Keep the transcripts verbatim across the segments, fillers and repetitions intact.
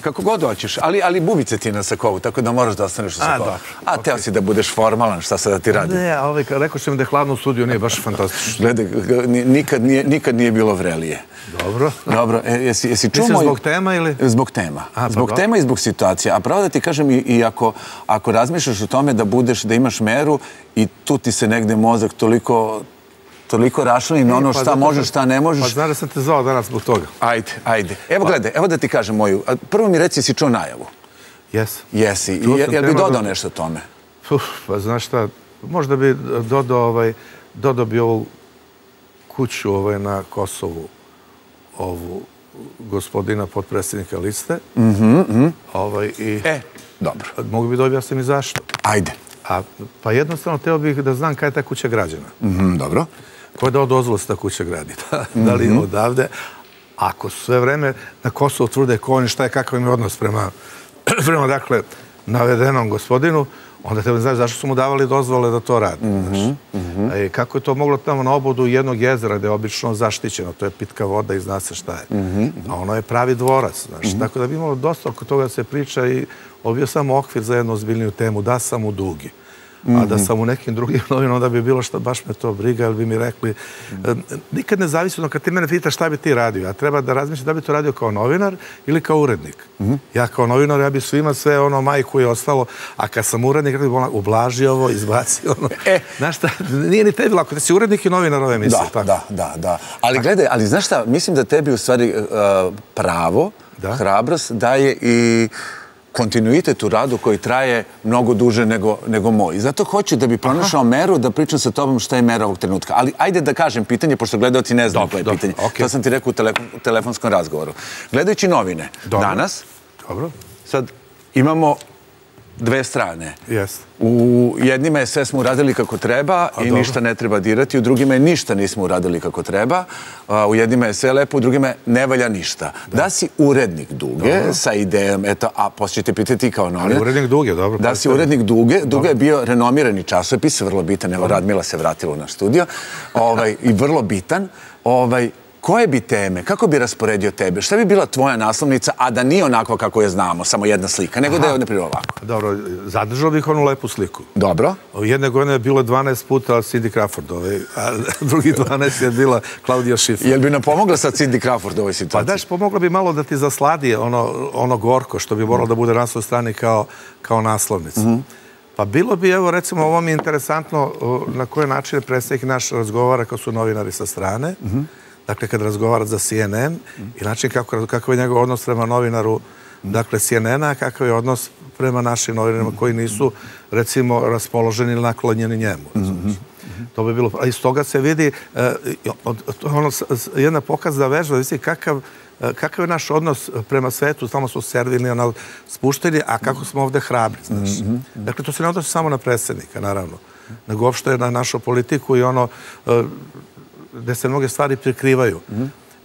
Kako god hoćeš, ali bubice ti na sakovu, tako da moraš da ostaneš u sakovu. A teo si da budeš formalan, šta sad da ti radim? Ne, rekao što im da je hladno u studiju, nije baš fantastično. Gledaj, nikad nije bilo vrelije. Dobro. Dobro, jesi čuo... Mislim zbog tema ili... Zbog tema. Zbog tema i zbog situacije. A pravo da ti kažem, i ako razmišljaš o tome da budeš, da imaš meru i tu ti se negde mozak toliko... Toliko rašlanim na ono šta možeš, šta ne možeš. Pa znaš da sam te zvao danas zbog toga. Ajde, ajde. Evo gledaj, evo da ti kažem moju. Prvo mi reci, jesi čuo najavu? Jesi. Jesi. Jel bi dodao nešto tome? Pa znaš šta, možda bi dodao bi ovu kuću na Kosovu, ovu gospodina potpredsjednika liste. E, dobro. Mogu bi da objasnim i zašto. Ajde. Pa jednostavno, teo bih da znam kaj je ta kuća građena. Dobro. Ko je dao dozvolu se ta kuća gradi? Da li odavde? Ako sve vreme na Kosovu tvrde ko oni šta je, kakav im je odnos prema, dakle, navedenom gospodinu, onda teo bih znaš zašto su mu davali dozvole da to radi. Kako je to moglo tamo na obodu jednog jezera gde je obično zaštićeno, to je pitka voda i zna se šta je. A ono je pravi dvorac, znaš. Tako da bi imalo dosta oko toga se priča i obio sam okvir za jednu ozbiljniju temu, da sam u dugi. A da sam u nekim drugim novinom, onda bi bilo šta, baš me to briga, jer bi mi rekli, nikad ne zavisno, kad ti mene pitaš šta bi ti radio, a treba da razmišljam da bi to radio kao novinar ili kao urednik. Ja kao novinar, ja bi svima sve ono majku je ostalo, a kad sam urednik, kada bi ono ublaži ovo, izbaci ono. Znaš šta, nije ni tebi lako, ti si urednik i novinar ove misli. Da, da, da, da. Ali gledaj, ali znaš šta, mislim da tebi u stvari pravo, hrabrost daje i kontinuitet u radu koji traje mnogo duže nego moj. Zato hoću da bi pronašao meru da pričam sa tobom šta je mera ovog trenutka. Ali ajde da kažem pitanje, pošto gledalci ne znaju koje je pitanje. To sam ti rekao u telefonskom razgovoru. Gledajući novine danas, sad imamo dve strane. U jednima je sve smo uradili kako treba i ništa ne treba dirati, u drugima je ništa nismo uradili kako treba, u jednima je sve lepo, u drugima je ne valja ništa. Da si urednik Duge sa idejom, eto, a poslije ćete pitati kao novinar. Urednik Duge, dobro. Da si urednik Duge, Duge je bio renomirani časopis, vrlo bitan, evo Radmila se vratila u naš studio, i vrlo bitan, ovaj... Koje bi teme, kako bi rasporedio tebe, šta bi bila tvoja naslovnica, a da nije onako kako je znamo, samo jedna slika, nego da je ne primjer ovako? Dobro, zadržao bih onu lepu sliku. Dobro. Jedne godine je bilo dvanaest puta Cindy Crawford, a drugi dvanaest je bila Claudia Schiffer. Jel bi nam pomogla sad Cindy Crawford u ovoj situaciji? Pa daš, pomogla bi malo da ti zasladi ono gorko, što bi moralo da bude na svoj strani kao naslovnica. Pa bilo bi, evo, recimo, ovo mi je interesantno na koje načine predstavnik naš razgovara kao su novinari sa strane. Dakle, kad razgovara za C N N i način kakav je njegov odnos prema novinaru, dakle, C N N-a, kakav je odnos prema našim novinarima koji nisu, recimo, raspoloženi ili naklonjeni njemu. To bi bilo... A iz toga se vidi jedna pokazna vežba, da vidi kakav kakav je naš odnos prema svetu, samo smo servilni, spušteni, a kako smo ovde hrabri, znaš. Dakle, to se ne odnosi samo na predsjednika, naravno, nego uopšte na našu politiku i ono... gde se mnoge stvari prikrivaju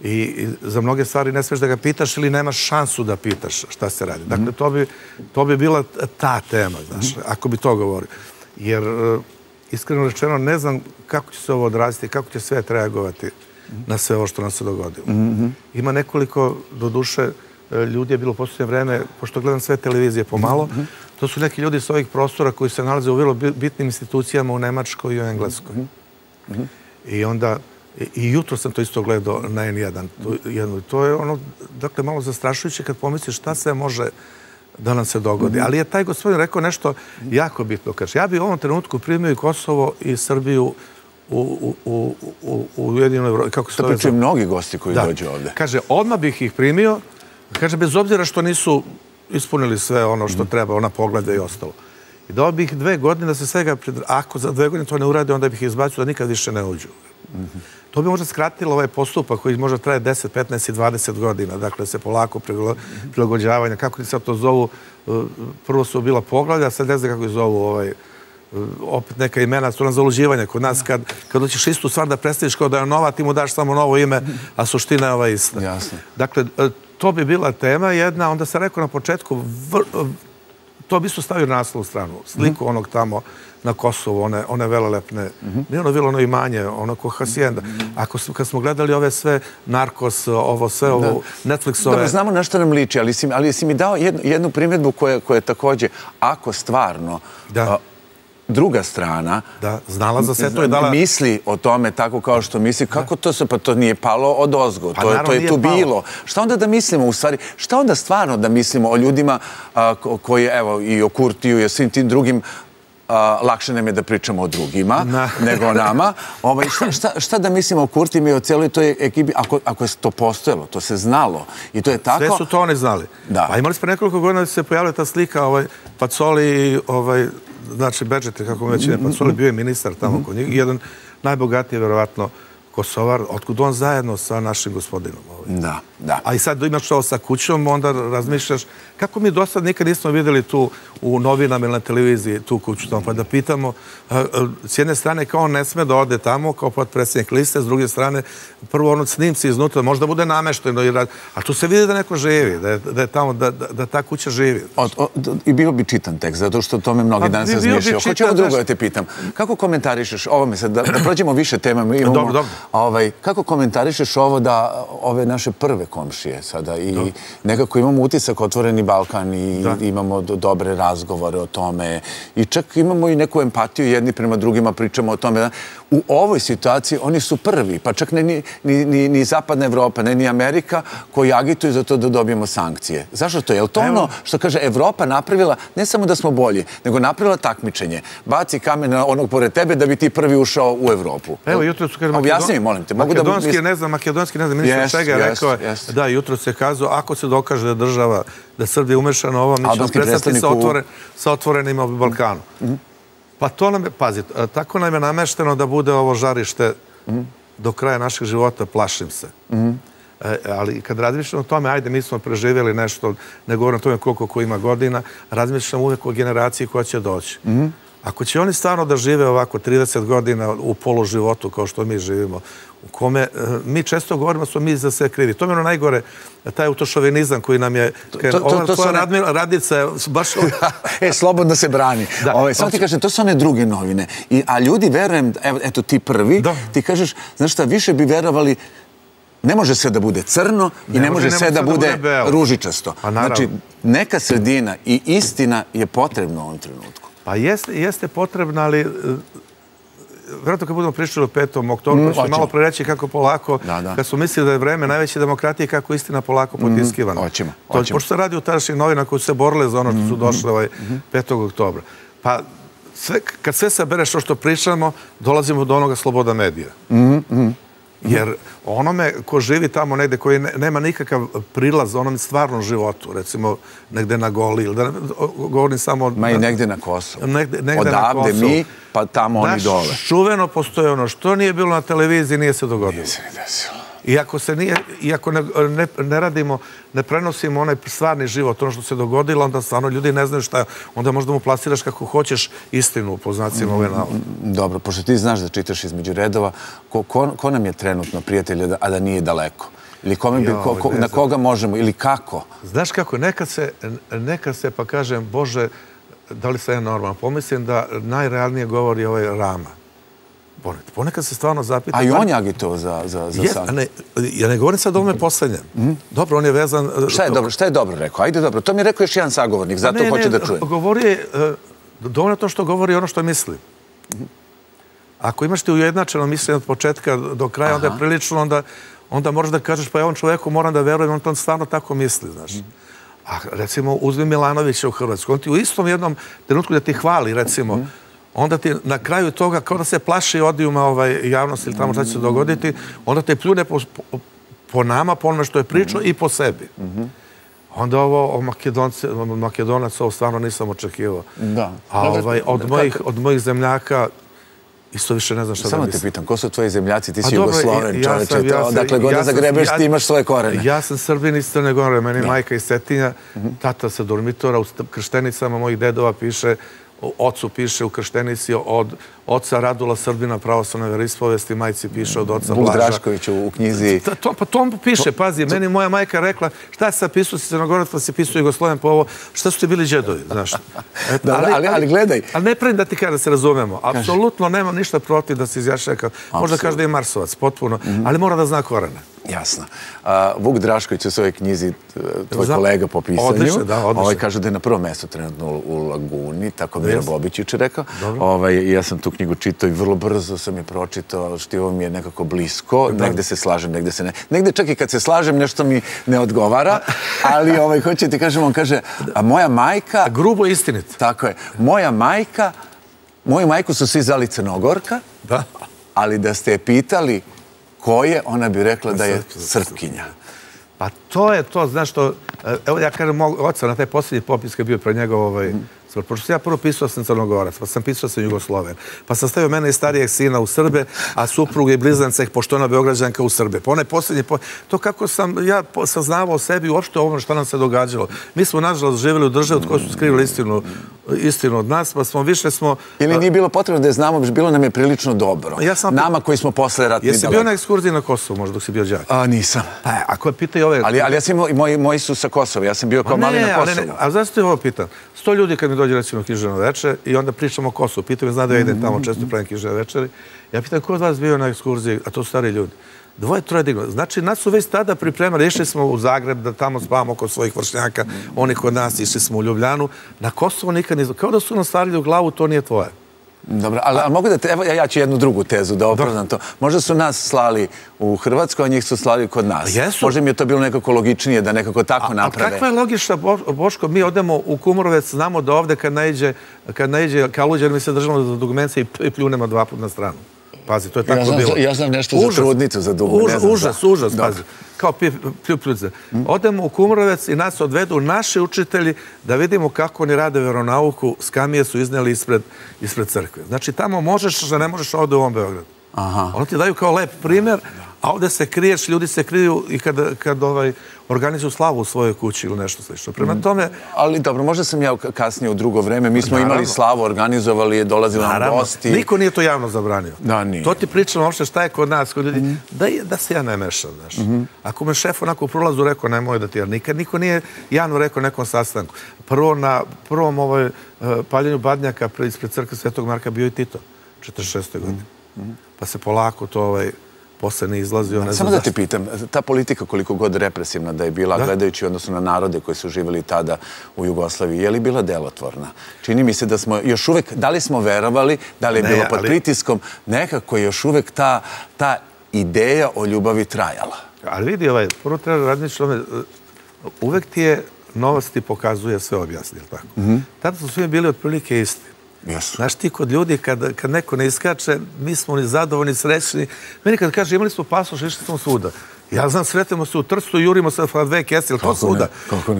i za mnoge stvari ne smiješ da ga pitaš ili nemaš šansu da pitaš šta se radi. Dakle, to bi bila ta tema, znaš, ako bi to govorio. Jer, iskreno rečeno, ne znam kako će se ovo odraziti, kako će svet reagovati na sve ovo što nam se dogodilo. Ima nekoliko, do duše, ljudi je bilo u posljednje vreme, pošto gledam sve televizije pomalo, to su neki ljudi s ovih prostora koji se nalaze u vrlo bitnim institucijama u Nemačkoj i u Engleskoj. I onda... I jutro sam to isto gledao na en jedan. To je ono, dakle, malo zastrašujuće kad pomisliš šta sve može da nam se dogodi. Ali je taj gospodin rekao nešto jako bitno. Kaže, ja bi u ovom trenutku primio i Kosovo i Srbiju u Ujedinjenoj Evropi. To pričaju mnogi gosti koji dođu ovde. Kaže, odmah bih ih primio, kaže, bez obzira što nisu ispunili sve ono što treba, ona pogleda i ostalo. I dao bih dve godine da se svega, ako za dve godine to ne urade, onda bih izbacio da nikad više ne uđu. To bi možda skratilo ovaj postupak koji možda traje deset, petnaest i dvadeset godina. Dakle, se polako prilagođavanja. Kako ti sad to zovu? Prvo su bila poglavlja, sad ne znam kako ih zovu. Opet neka imena su nam zaluđivanja kod nas. Kad hoćeš istu stvar da predstaviš kao da je nova, ti mu daš samo novo ime, a suština je ova ista. Dakle, to bi bila tema jedna. Onda sam rekao na početku, to bi isto stavio na naslovnu stranu. Sliku onog tamo na Kosovu, one velelepne, nije ono bilo ono imanje, ono ko hacijenda. Kad smo gledali ove sve narkos, ovo sve, ovo, Netflixove... Dobro, znamo na što nam liči, ali si mi dao jednu primjedbu koja je također, ako stvarno... druga strana misli o tome tako kao što misli, kako to se, pa to nije palo od ozgo, to je tu bilo. Šta onda da mislimo u stvari, šta onda stvarno da mislimo o ljudima koji, evo, i o Kurtiju i o svim tim drugim, lakše nam je da pričamo o drugima nego o nama. Šta da mislimo o Kurtiju i o cijeloj toj ekipi, ako je to postojalo, to se znalo i to je tako. Sve su to oni znali. A imali smo nekoliko godina da se pojavila ta slika Pacoli, ovaj, znači Bedžetir, kako mi većine, pa Soli bio je ministar tamo kod njih, jedan najbogatiji, verovatno, Kosovar, otkud on zajedno sa našim gospodinom. Da, da. A i sad imaš ovo sa kućom, onda razmišljaš, kako mi do sad nikad nismo vidjeli tu u novinama ili na televiziji tu kuću tamo, pa da pitamo, s jedne strane kao on ne sme da ode tamo, kao potpredsjednik liste, s druge strane, prvo ono snimci iznutra, možda bude namešteno, a tu se vidi da neko živi, da ta kuća živi. I bilo bi čitan tekst, zato što o tome mnogi danas razmišljaju. Hoćemo drugo da te pitam, kako komentarišeš ovome sad, da prođemo više tema, mi imamo... Kako komentarišeš ovo da ove naše prve komšije sada i nekako imamo utisak Otvoreni Balkan i imamo dobre razgovore o tome i čak imamo i neku empatiju jedni prema drugima, pričamo o tome. U ovoj situaciji oni su prvi, pa čak ne ni Zapadna Evropa, ne ni Amerika koji agituju za to da dobijemo sankcije. Zašto to? Je li to ono što kaže Evropa napravila, ne samo da smo bolji, nego napravila takmičenje. Baci kamen na onog pored tebe da bi ti prvi ušao u Evropu. Evo, jutro su kažemo... Jasnije, molim te. Makedonski, ne znam, makedonski, ne znam, ministar čega je rekao, da, jutro se kazao, ako se dokaže da država, da Srbija je umešana ovo, mi ćemo prestati sa Otvorenima u Balkanu. Pa to nam je, pazi, tako nam je namešteno da bude ovo žarište do kraja našeg života, plašim se. Ali kad razmišljam o tome, ajde, mi smo preživjeli nešto, ne govorim o tome koliko ko ima godina, razmišljam uvijek o generaciji koja će doći. Ako će oni stvarno da žive ovako trideset godina u poluživotu kao što mi živimo, u kome mi često govorimo smo mi za sve krivi. To mi je ono najgore, taj autošovinizam koji nam je... Ova radnica je baš... E, slobodno se brani. Samo ti kažem, to su one druge novine. A ljudi, verujem, eto ti prvi, ti kažeš, znaš šta, više bi verovali... Ne može sve da bude crno i ne može sve da bude ružičasto. Znači, neka sredina i istina je potrebna u ovom trenutku. Pa jeste potrebna, ali vjerojatno kad budemo pričali o petom oktobru, pa ću malo prereći kako polako, kad su mislili da je vreme najveće demokratije, kako istina polako potiskivana. Oćima. Pošto se radi o tadašnjih novina koji su se borile za ono što su došle ovaj petog oktobra. Pa kad sve sabereš što što pričamo, dolazimo do onoga sloboda medija. Jer onome ko živi tamo negde, koji nema nikakav prilaz onom stvarnom životu, recimo negde na Goli, ili da govorim samo... Ma i negde na Kosovu. Odavde mi, pa tamo oni dole. Naš čuveno postoje ono što nije bilo na televiziji, nije se dogodilo. Nije se ni desilo. I ako ne radimo, ne prenosimo onaj stvarni život, ono što se dogodilo, onda stvarno ljudi ne znaju šta je. Onda možda mu plasiraš kako hoćeš istinu po znacima ove navode. Dobro, pošto ti znaš da čitaš između redova, ko nam je trenutno prijatelj, a da nije daleko? Ili na koga možemo, ili kako? Znaš kako, nekad se pa kažem, Bože, da li sam ja normalno? Pomislim da najrealnije govori ovaj Rama. Ponekad se stvarno zapita... A i on je agitao za sankcije. Ja ne govorim sad o ovome poslednjem. Dobro, on je vezan... Šta je dobro rekao? Ajde dobro, to mi je rekao još jedan sagovornik, zato hoće da čujem. Govori, dovoljno to što govori ono što misli. Ako imaš ti ujednačeno mišljenje od početka do kraja, onda je prilično, onda moraš da kažeš, pa ja ovom čoveku moram da verujem, on to stvarno tako misli, znaš. A recimo, uzmi Milanovića u Hrvatsku, on ti u istom jednom trenutku da ti hvali, recimo, onda ti na kraju toga, kao da se plaši odijuma javnosti ili tamo šta će se dogoditi, onda te pljune po nama, po onome što je pričao i po sebi. Onda ovo o Makedonaca, ovo stvarno nisam očekivao. A od mojih zemljaka, isto više ne znam šta da mislim. Samo te pitam, ko su tvoji zemljaci? Ti si Jugosloven, čoveče. Dakle, god da zagrebeš, ti imaš svoje korene. Ja sam Srbin iz Crne Gore, meni majka iz Cetinja, tata sa Dormitora, u krštenicama mojih dedova piše ocu piše u Krštenici od oca Radula Srbina, pravoslavne veroispovesti, majci piše od oca Blaža. Vuk Drašković u knjizi. Pa to mu piše, pazi, meni moja majka rekla, šta se pisao si Crnogorac, pa si pisao Jugosloven, pa ovo, šta su ti bili džedovi, znaš. Ali gledaj. Ali ne pravim da ti kada se razumemo. Apsolutno nemam ništa protiv da se izjašnja kao, možda kaže da je Marsovac, potpuno, ali mora da zna korene. Jasno. Vuk Drašković u svojoj knjizi, tvoj kolega po pisanju, kaže da je na prvom mjestu trenutno u Laguni, tako Miro Bobić juče rekao. Ja sam tu knjigu čitao i vrlo brzo sam je pročitao, štivo mi je nekako blisko, negde se slažem, negde se ne... Negde čak i kad se slažem, nešto mi ne odgovara, ali hoće ti kažem, on kaže, a moja majka... Grubo je istinit. Tako je. Moja majka, moju majku su svi zvali Crnogorka, ali da ste je pitali ko je, ona bi rekla da je Srpkinja. Pa to je to, znaš što, evo ja kažem, oca na taj posljednji popis kad je bio pre njega ovaj, pošto sam ja prvo pisao sam Crnogorac, pa sam pisao sam Jugosloven, pa sam stavio mene i starijeg sina u Srbe, a supruge i blizance, pošto ona Beograđanka u Srbe. Pa onaj posljednji, to kako sam ja saznavao o sebi uopšte ovo što nam se događalo. Mi smo, nažalost, živjeli u državi od koje su skrivili istinu istinu od nas, pa smo više smo... Ili nije bilo potrebno da je znamo, bilo nam je prilično dobro. Nama koji smo posle ratni... Jesi bio na ekskurziji na Kosovo, možda, dok si bio džak? A, nisam. Pa, ako je pitao i ove... Ali ja sam imao, moji su sa Kosova, ja sam bio kao mali na Kosovo. A zašto je ovo pitan? Sto ljudi kad mi dođe recimo književno večer i onda pričamo o Kosovu. Pitao me, zna da ja idem tamo, često pravim književne večeri. Ja pitam, ko od vas bio na ekskurziji, a to su stari ljudi? Dvoje, troje digno. Znači, nas su već tada pripremali. Išli smo u Zagreb da tamo spavamo kod svojih vršnjaka. Oni kod nas, išli smo u Ljubljanu. Na Kosovo nikad nizu. Kao da su nam stavili u glavu, to nije tvoje. Dobro, ali mogu da te... Evo, ja ću jednu drugu tezu da opravdam to. Možda su nas slali u Hrvatskoj, a njih su slali kod nas. Možda mi je to bilo nekako logičnije da nekako tako naprave. A kakva je logična, Boško? Mi odemo u Kumrovec, znamo da ovde kad naiđe Kaluđer, mi se držamo za dugmence i pljunemo dva put na stranu. Pazi, to je tako bilo. Ja znam nešto za trudnicu, za dugu, ne znam za... Užas, užas, pazi. Kao pljupljuce. Odemo u Kumrovec i nas odvedu naši učitelji da vidimo kako oni rade veronauku, skamije su izneli ispred crkve. Znači, tamo možeš, a ne možeš ovde u ovom Beogradu. Ono ti daju kao lep primjer, a ovde se kriješ, ljudi se kriju i kad organizuju slavu u svojoj kući ili nešto slično. Prema tome... Ali dobro, možda sam ja kasnije u drugo vreme, mi smo imali slavu, organizovali je, dolazili nam gosti. Niko nije to javno zabranio. Da, nije. To ti pričamo uopšte šta je kod nas, kod ljudi, da se ja ne mešam, znaš. Ako me šef onako u prolazu rekao, nemoj da ti ja nikad, niko nije javno rekao nekom sastanku. Prvo na prvom ovoj paljenju badnjaka ispred crkve Svetog Marka bio i Tito, četrdeset šeste godine. Pa se polako to posle ne izlazio. Samo da te pitam, ta politika koliko god represivna da je bila, gledajući odnosno na narode koji su živjeli tada u Jugoslaviji, je li bila delotvorna? Čini mi se da smo još uvek, da li smo verovali, da li je bilo pod pritiskom, nekako je još uvek ta ideja o ljubavi trajala. Ali vidi, prvo treba razmišljati o tome, uvek ti je novosti pokazuje sve objasni, ili tako? Tada su svi bili otprilike isti. Znaš ti, kod ljudi, kad neko ne iskače, mi smo ni zadovoljni, srećni. Meni kad kaže, imali smo pasoš, išli smo svuda. Ja znam, sretimo se u Trstu i jurimo se na dve kese, ili to svuda.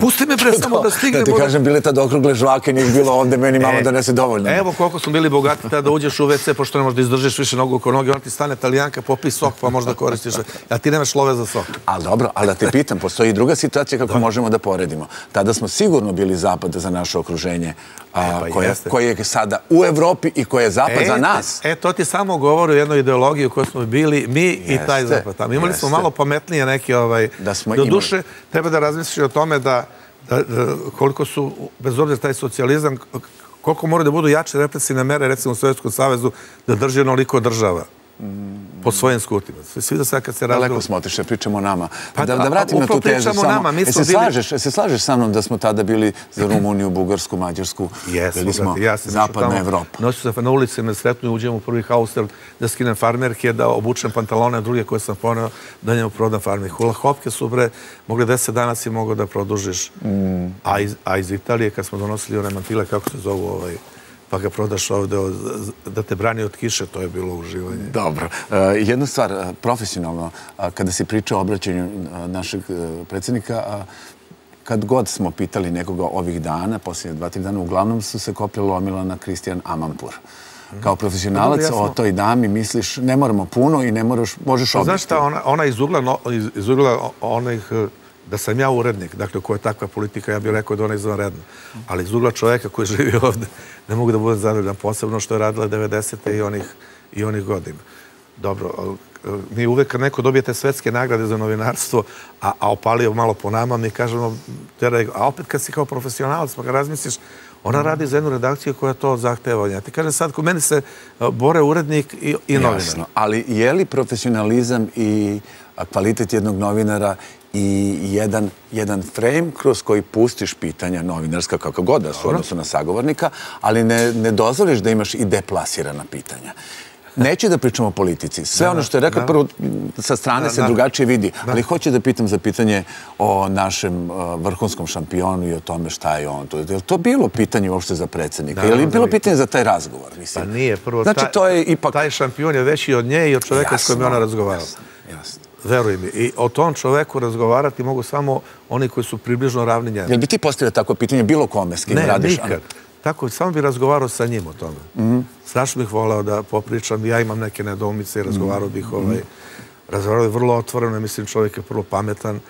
Pusti me pre samo da stignemo. Da ti kažem, bile tada okrugle žvake, nije bilo ovde, meni mama donese dovoljno. Evo koliko smo bili bogati tada, uđeš u ve ce, pošto ne možda izdržiš više nogu oko noge, ona ti stane Italijanka, popij sok, pa možda koristiš, a ti nemaš love za sok. Ali dobro, ali da te pitam, postoji i druga situacija kako možemo da poredimo. Tada smo sigurno bili zapad za naše okruženje, koje je sada u Evropi i koje je zapad za nas. E, to ti samo govori o jednoj ideologiji u kojoj smo bili mi i taj zapad. Imali smo malo pametnije neke, do duše, treba da razmisliš o tome da koliko su, bez obzira taj socijalizam, koliko moraju da budu jače represivne mere, recimo u Sovjetskom savezu, da drži onoliko država. Po svojim skutima. Svi da sad kad se razgovorim... Daleko smo otišli, pričamo o nama. Da vratim na tu tezu samo. E se slažeš sa mnom da smo tada bili za Rumuniju, Bugarsku, Mađarsku? Jesmo, ja sam išao tamo. Nosio sam na ulici, na sretnu uđem u prvi haustel da skinem farmerke, da obučem pantalone, druge koje sam poneo, da njemu prodam farmerke. Hula hopke su bre, mogle deset dana si mogao da produžiš. A iz Italije, kad smo donosili one mantile, kako se zovu ovaj... pa ga prodaš ovde da te brani od kiše, to je bilo uživanje. Dobro. Jedna stvar, profesionalno, kada si pričao o obraćanju našeg predsjednika, kad god smo pitali nekoga ovih dana, posljednje dva, tri dana, uglavnom su se koplja lomila na Kristijan Amampur. Kao profesionalac o toj dami misliš, ne moramo puno i ne možeš obiti. Znaš šta, ona iz ugla onih Da sam ja urednik, dakle, koja je takva politika, ja bih rekao da ona je izvanredna. Ali iz ugla čoveka koji živi ovde, ne mogu da budem zadovoljan, posebno što je radila devedesete i onih godina. Dobro, mi uvek kad neko dobije te svetske nagrade za novinarstvo, a opalio malo po nama, mi kažemo, a opet kad si kao profesionalac, pa kad razmisliš, ona radi za jednu redakciju koja to zahteva. Ti kažem sad, ko meni se bore urednik i novinar. Jasno, ali je li profesionalizam i kvalitet jednog novinara i jedan frame kroz koji pustiš pitanja novinarska kako god da su odnosno na sagovornika, ali ne dozvoliš da imaš i deplasirana pitanja. Neće da pričamo o politici. Sve ono što je rekao, prvo sa strane se drugačije vidi, ali hoće da pitam za pitanje o našem vrhunskom šampionu i o tome šta je on. Je li to bilo pitanje uopšte za predsjednika? Je li bilo pitanje za taj razgovor? Pa nije. Prvo, taj šampion je veći od nje i od čoveka s kojim je ona razgovarala. Jasno. Veruj mi. I o tom čoveku razgovarati mogu samo oni koji su približno ravni njemu. Jel bi ti postavio tako pitanje bilo kome s kim radiš? Ne, nikad. Tako, samo bih razgovarao sa njim o tome. Strašno bih volao da popričam. Ja imam neke nedoumice i razgovarao bih vrlo otvoreno. Mislim, čovjek je prvo pametan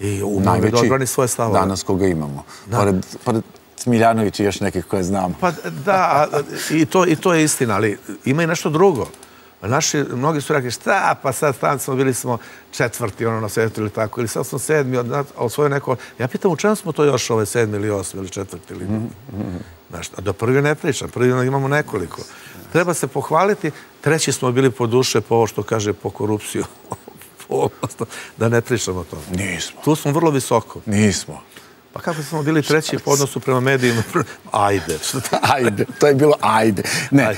i umeo da odbrani svoje stavove. Danas koga imamo. Pored Smiljanovića i još nekih koje znamo. Pa da, i to je istina, ali ima i nešto drugo. Naši, mnogi su rekli, šta, pa sad tam smo, bili smo četvrti, ono, na svetu ili tako, ili sad smo sedmi, osvojio neko... Ja pitam, u čemu smo to još ove sedmi ili osmi ili četvrti ili... Znaš, do prvi ne pričam, prvi imamo nekoliko. Treba se pohvaliti, treći smo bili po duše, po ovo što kaže, po korupciju, da ne pričamo o tome. Nismo. Tu smo vrlo visoko. Nismo. Pa kako smo bili treći po odnosu prema medijima? Ajde. Ajde, to je bilo ajde. Ne,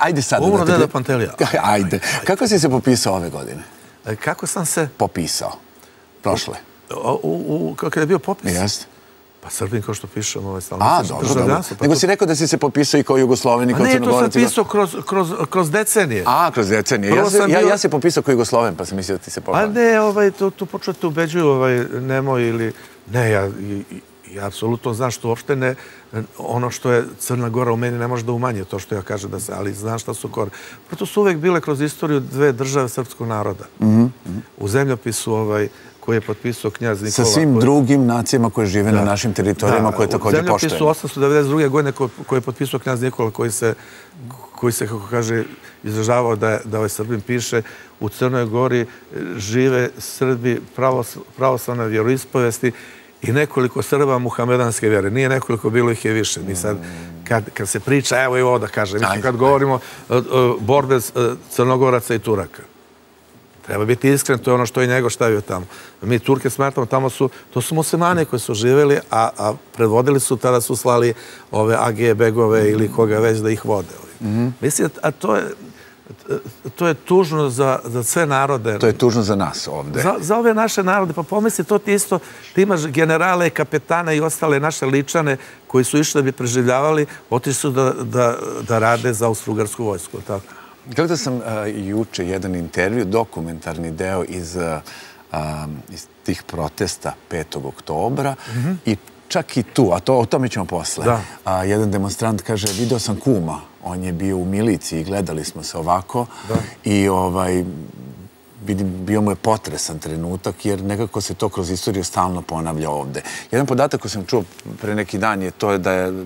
ajde sad. Umro Deda Pantelija. Ajde. Kako si se popisao ove godine? Kako sam se? Popisao. Prošle. Kako je bio popis? Jeste. Pa Srbin, kao što pišem, ovaj stalno... A, dobro, dobro. Nego si rekao da si se popisao i kao Jugosloveni, kao Crnogorac. Ne, to sam pisao kroz decenije. A, kroz decenije. Ja se popisao kao Jugosloven, pa sam mislio da ti se popisao. A ne, tu počeo te ubeđuju Nemoj ili... Ne, ja apsolutno znam što uopšte ne, ono što je Crna Gora u meni ne može da umanje to što ja kažem da se, ali znam šta su kore. Proto su uvek bile kroz istoriju dve države srpskog naroda. U zemljopisu koji je potpisao knjaz Nikola. Sa svim drugim nacijama koje žive na našim teritorijama koje također poštojene. U zemljopisu osamsto devedeset druge godine koji je potpisao knjaz Nikola koji se, kako kaže, izražavao da ovaj Srbin piše, u Crnoj Gori žive Srbi pravoslavne vjeroispovesti i nekoliko Srba muhamedanske vjere. Nije nekoliko, bilo ih je više. Mi sad, kad se priča, evo i ovo da kažem, kad govorimo borbe Crnogoraca i Turaka. Treba biti iskren, to je ono što je njegov stavio tamo. Mi Turke smatramo, tamo su, to su muslimani koji su živeli, a predvodili su, tada su slali ove A G begove ili koga već da ih vode. Mislim, a to je... To je tužno za sve narode. To je tužno za nas ovde. Za ove naše narode. Pa pomisli, to ti isto, ti imaš generale, kapetane i ostale naše ličane koji su išli da bi preživljavali, otišli su da rade za Austrougarsku vojsku. Gledao sam juče jedan intervju, dokumentarni deo iz tih protesta petog oktobra i čak i tu, a o tome ćemo posle. Jedan demonstrant kaže, video sam kuma, on je bio u miliciji i gledali smo se ovako i bio mu je potresan trenutak jer nekako se to kroz istoriju stalno ponavlja ovde. Jedan podatak koji sam čuo pre neki dan je to da je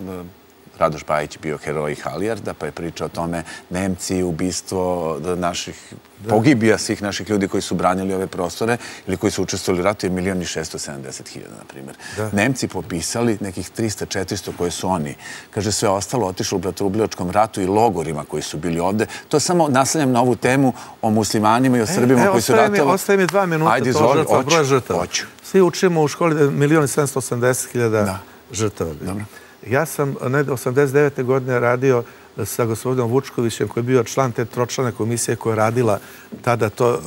Radoš Bajić bio heroj Halijarda, pa je pričao o tome Nemci, ubistvo naših, pogibija svih naših ljudi koji su branili ove prostore ili koji su učestvovali u ratu je milion i šesto sedamdeset hiljada, na primjer. Nemci popisali nekih trista do četiristo koje su oni. Kaže, sve ostalo otišlo u bratoubilačkom ratu i logorima koji su bili ovde. To samo naslanjam na ovu temu o muslimanima i o Srbima koji su ratovali. Ostaje mi dva minuta to žrtva, broja žrtava. Svi učimo u školi milion i sedamsto osamdeset hiljada žrtava. Dobro. Ja sam osamdeset devete godine radio sa gospodinom Vučkovićem koji je bio član te tročlane komisije koja je radila tada to,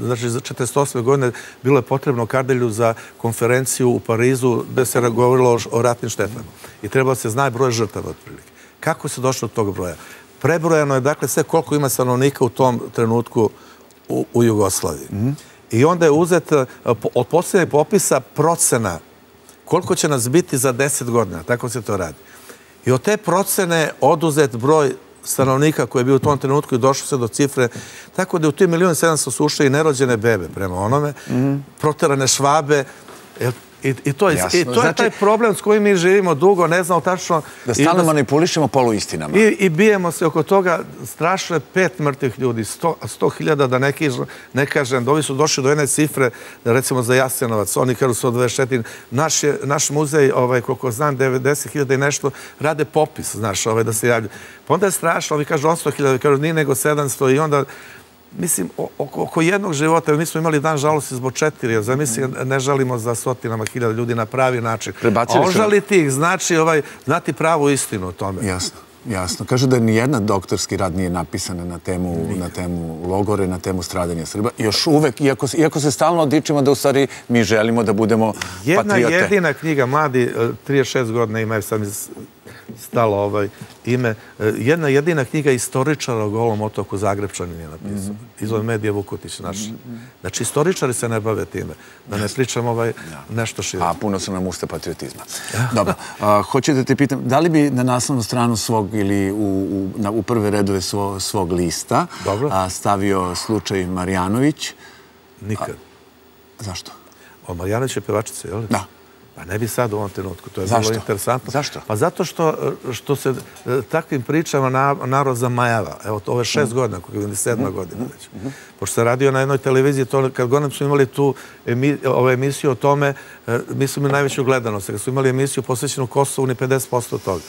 znači za četrdeset osme godine bilo je potrebno Kardelju za konferenciju u Parizu gde se govorilo o ratnim štetama i trebalo se zna broj žrtava otprilike. Kako se došlo od tog broja? Prebrojano je dakle sve koliko ima stanovnika u tom trenutku u Jugoslaviji. I onda je uzet od posljednjeg popisa procena koliko će nas biti za deset godina, tako se to radi. I od te procene oduzet broj stanovnika koji je bio u tom trenutku i došlo se do cifre, tako da u tim milion i sedamsto su ušle i nerođene bebe prema onome, proterane Švabe, I to je taj problem s kojim mi živimo dugo, ne znamo tačno... Da stalno manipulišemo poluistinama. I bijemo se oko toga, strašno je pet mrtvih ljudi, sto hiljada, da ne kažem, ovi su došli do jedne cifre, recimo za Jasenovac, oni kažu su od dvadeset četiri. Naš muzej, koliko znam, devedeset hiljada i nešto, rade popis, znaš, da se javljaju. Pa onda je strašno, ovi kažu osamsto hiljada, kažu nije nego sedamsto i onda... Mislim, oko jednog života, mi smo imali dan žalosti zbog četiri, jer zamislim, ne žalimo za stotinama hiljada ljudi na pravi način. Ožaliti ih znači znati pravu istinu o tome. Jasno, jasno. Kažu da nijedna doktorski rad nije napisana na temu logore, na temu stradanja Srba. Još uvek, iako se stalno dičimo da u stvari mi želimo da budemo patriote. Jedna jedina knjiga, mladi, trideset šest godina imaju, sad mi stalo ovaj ime, jedna jedina knjiga istoričara o Golom otoku Zagrepčanin je napisao. Izvod medije Vukotić naš. Znači, istoričari se ne bave time. Da ne pričam ovaj nešto širo. A puno su nam usta patriotizma. Dobro. Hoću da te pitam, da li bi na naslovnu stranu svog ili u prve redove svog lista stavio slučaj Marjanović? Nikad. Zašto? O, Marjanović je pevačica, je li? Da. Pa ne bi sad u ovom trenutku, to je bilo interesantno. Zašto? Pa zato što se takvim pričama narod zamajava. Evo, ovo je šest godina, kako je sedma godina već. Pošto sam radio na jednoj televiziji, kad godinam smo imali tu emisiju o tome, mi smo imali najveću gledanost. Kad smo imali emisiju posvećenu Kosovu, ni pedeset posto od toga.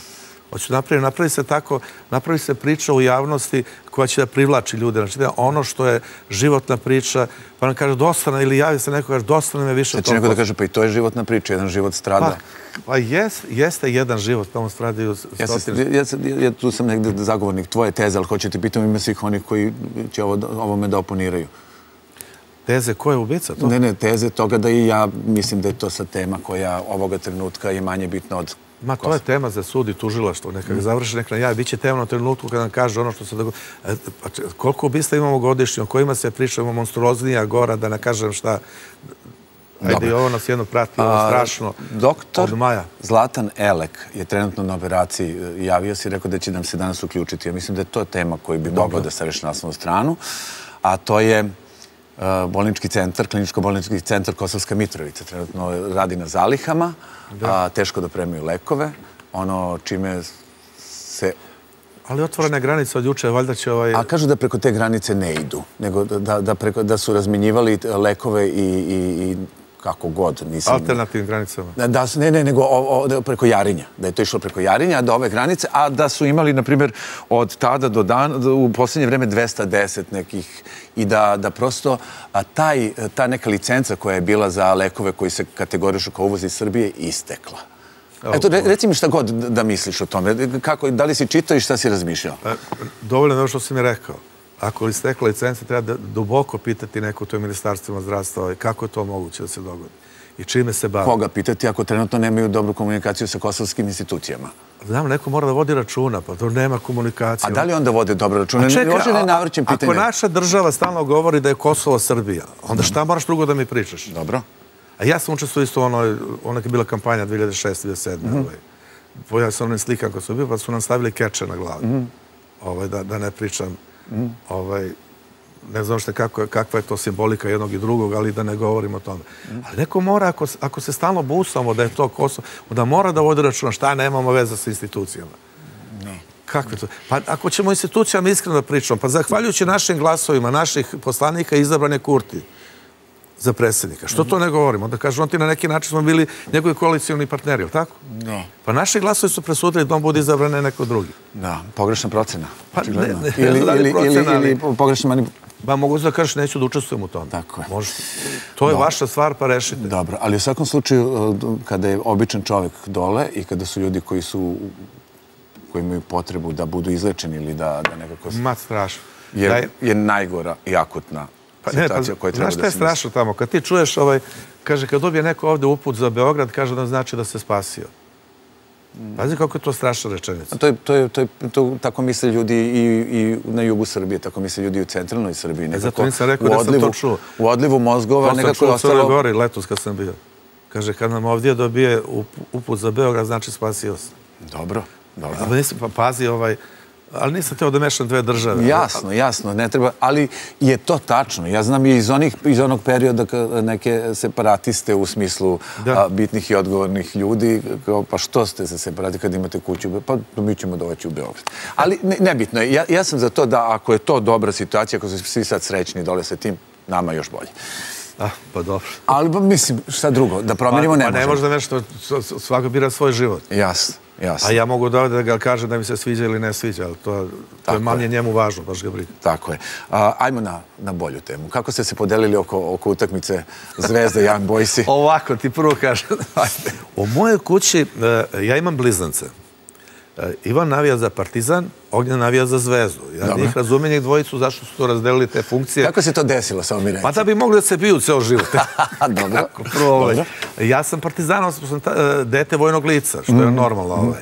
Hoću napraviti, napravi se tako, napravi se priča u javnosti koja će da privlači ljude. Znači, ono što je životna priča, pa nam kaže dosta nam, ili javi se neko, kaže dosta nam je više toliko. Znači, neko da kaže, pa i to je životna priča, jedan život strada. Pa jeste jedan život, tamo stradaju stotine. Ja tu sam negdje zagovornik tvoje teze, ali hoću ti pitam ime svih onih koji će ovome da oponiraju. Teze koje je ubica? Ne, ne, teze toga da i ja mislim da je to sad tema koja ovoga trenutka je manje bitna od... Ma, to je tema za sud i tužilaštvo. Nekako završi nek na javi. Biće tema na trenutku kada nam kaže ono što se dogodilo. Koliko ubista imamo godišnje, o kojima se pričamo, monstruoznija gora, da ne kažem šta. Ajde, i ovo nas jedno prati, ovo strašno. Doktor Zlatan Elek je trenutno na operaciji, javio se i rekao da će nam se danas uključiti. Ja mislim da je to tema koju bi mogla da se reši na svoju stranu. A to je bolnički centar, kliničko-bolnički centar Kosovska Mitrovica. Trenutno radi na zalihama, teško da premiju lekove, ono čime se... Ali otvorene granice od juče, valjda će ovaj... A kažu da preko te granice ne idu, nego da su razminjivali lekove i kako god. Alternativnim granicama? Ne, ne, nego preko Jarinja, da je to išlo preko Jarinja, do ove granice, a da su imali, na primjer, od tada do dan, u posljednje vreme dvesta deset nekih, i da prosto ta neka licenca koja je bila za lekove koji se kategorišu kao uvoz iz Srbije istekla. Eto, reci mi šta god da misliš o tome, da li si čitao i šta si razmišljao? Dovoljno je što si mi rekao. Ako je istekla licenca, treba duboko pitati neko u toj ministarstvima zdravstva kako je to moguće da se dogodi i čime se bavi. Koga pitati ako trenutno nemaju dobru komunikaciju sa kosovskim institucijama? Znam, neko mora da vodi računa, pa to nema komunikacije. A da li onda vode dobro računa? Ako naša država stalno govori da je Kosovo Srbija, onda šta moraš drugo da mi pričaš? Dobro. A ja sam učestvo isto onoj, ona je bila kampanja dve hiljade šeste dve hiljade sedme. Pojavio sam onim slikan koji su bio, pa su nam stavili keče na glavu. Da ne pričam... ne znam što kakva je to simbolika jednog i drugog, ali da ne govorim o tome. Ali neko mora, ako se stalno busamo da je to Kosovo, onda mora da vodi računa šta nemamo veze sa institucijama. Kakve to? Pa ako ćemo institucijama iskreno da pričamo, pa zahvaljujući našim glasovima, naših poslanika, izabran je Kurti za predsjednika. Što to ne govorimo? Onda kažu, on ti na neki način smo bili njegovi koalicijni partneri, ili tako? Ne. Pa naši glasovi su presudili da on bude izabrane neko drugi. Da, pogrešna procena. Pa ne, ili pogrešna manipulacija. Ba, mogu da kažeš, neću da učestvujem u tome. Tako je. To je vaša stvar, pa rešite. Dobro, ali u svakom slučaju, kada je običan čovjek dole i kada su ljudi koji su, koji imaju potrebu da budu izlečeni ili da nekako... Ma, strašno. Je najgora i akutna. Znaš šta je strašno tamo? Kad ti čuješ, kaže, kad dobije neko ovdje uput za Beograd, kaže da znači da se spasio. Pazi kako je to strašna rečenica. Tako misle ljudi i na jugu Srbije, tako misle ljudi i u centralnoj Srbiji. Zato nisam rekao da sam to čuo. U odlivu mozgova nekako je ostalo... To sam čuo u Crnoj Gori, letos kad sam bio. Kaže, kad nam ovdje dobije uput za Beograd, znači spasio se. Dobro, dobro. Pazi ovaj... Ali nisam teo da mešam dve države. Jasno, jasno, ne treba, ali je to tačno. Ja znam i iz onog perioda neke separatiste u smislu bitnih i odgovornih ljudi, pa što ste se separati kad imate kuću, pa mi ćemo doći u Beograd. Ali nebitno je, ja sam za to da ako je to dobra situacija, ako su svi sad srećni dole sa tim, nama još bolje. Ah, pa dobro. Ali, mislim, šta drugo, da promenimo ne možemo. Pa ne možda nešto, svako bira svoj život. Jasno. A ja mogu odavde da ga kažem da mi se sviđa ili ne sviđa, ali to je manje njemu važno, baš ga briga. Tako je. Ajmo na bolju temu. Kako ste se podelili oko utakmice Zvezda i Young Boysi? Ovako, ti prvo kažem. U mojoj kući ja imam blizance. Ivan navija za Partizan, Ognjen navija za Zvezdu. Ja njih razumijem, njih dvojicu, zašto su to razdelili te funkcije. Kako se to desilo, samo mi reći? Pa da bi mogli da se biju ceo život. Dobro. Ja sam Partizan, sam dete vojnog lica, što je normalno.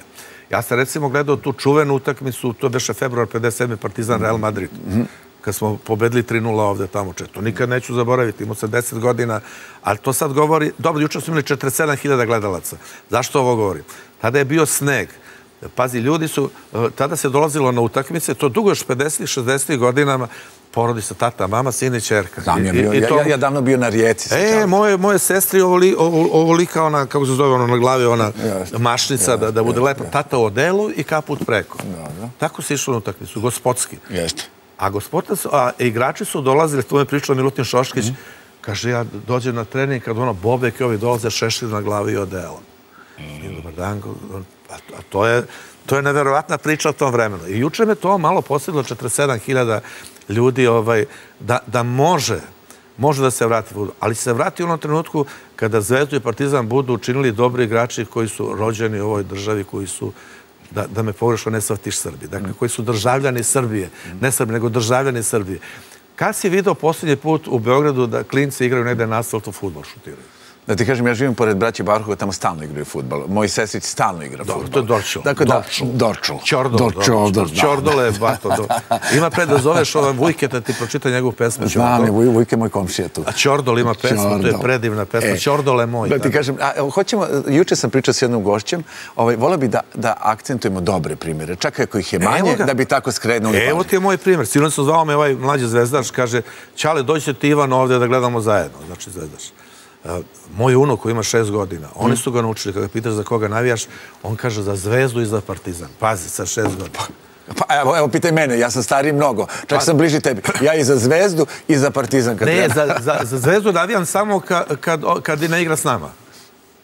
Ja sam recimo gledao tu čuvenu utakmicu, to je beše februar pedeset sedme Partizan Real Madrid. Kad smo pobedili tri nula ovde tamo, četo. Nikad neću zaboraviti, imao sam deset godina, ali to sad govori, dobro, juče smo imali četrdeset sedam hiljada gledalaca. Zašto ovo govorim? Tada je bio sneg. Pazi, ljudi su, tada se dolazilo na utakmice, to dugo još pedesetih, šezdesetih godinama, porodica, tata, mama, sin i čerka. Ja davno bio na Rijeci. E, moje sestri ovolika ona, kako se zove, ono na glavi, ona mašnica, da bude lepa. Tata u odelu i kaput preko. Tako se išlo na utakmicu, gospodski. A igrači su dolazili, tu me pričao Milutin Šoškić, kaže, ja dođem na trening, kad ono bobek i ovi dolaze šešir na glavi i odela. Dobar dan, on... A to je neverovatna priča o tom vremenu. I juče me to malo postiglo četrdeset sedam hiljada ljudi da može da se vrati. Ali se vrati u onom trenutku kada Zvezdu i Partizan budu učinili dobri igrači koji su rođeni u ovoj državi, koji su, da me pogrešno ne shvatiš Srbi, dakle koji su državljani Srbije, ne Srbi, nego državljani Srbije. Kad si video posljednji put u Beogradu da klinci igraju negde na asfaltu fudbal, šutiraju? Da ti kažem, ja živim pored braće Barhova, tamo stalno igraju futbal. Moji sestrici stalno igra futbal. To je Dorčul. Dorčul. Dorčul. Čordole je bato. Ima pred da zoveš ovam Vujke, da ti pročita njegovu pesmu. Znam, Vujke je moj komšija tu. A Čordol ima pesmu, to je predivna pesma. Čordole je moj. Da ti kažem, juče sam pričao s jednom gošćem, volao bi da akcentujemo dobre primjere. Čak ako ih je manje, da bi tako skrenuli. Evo ti je moj primjer. Sinoć sam zvao me ovaj mlađi zvezdaš, kaže, Ćale, dođite ti Ivan ovde da gledamo zajedno. Znači zvezdaš. Moj unuk koji ima šest godina, oni su ga naučili, kada pitaš za koga navijaš, on kaže za Zvezdu i za Partizan. Pazi, sa šest godina. Evo, pitaj mene, ja sam stariji mnogo, čak sam bliži tebi. Ja i za Zvezdu i za Partizan. Ne, za Zvezdu navijam samo kad ne igra s nama.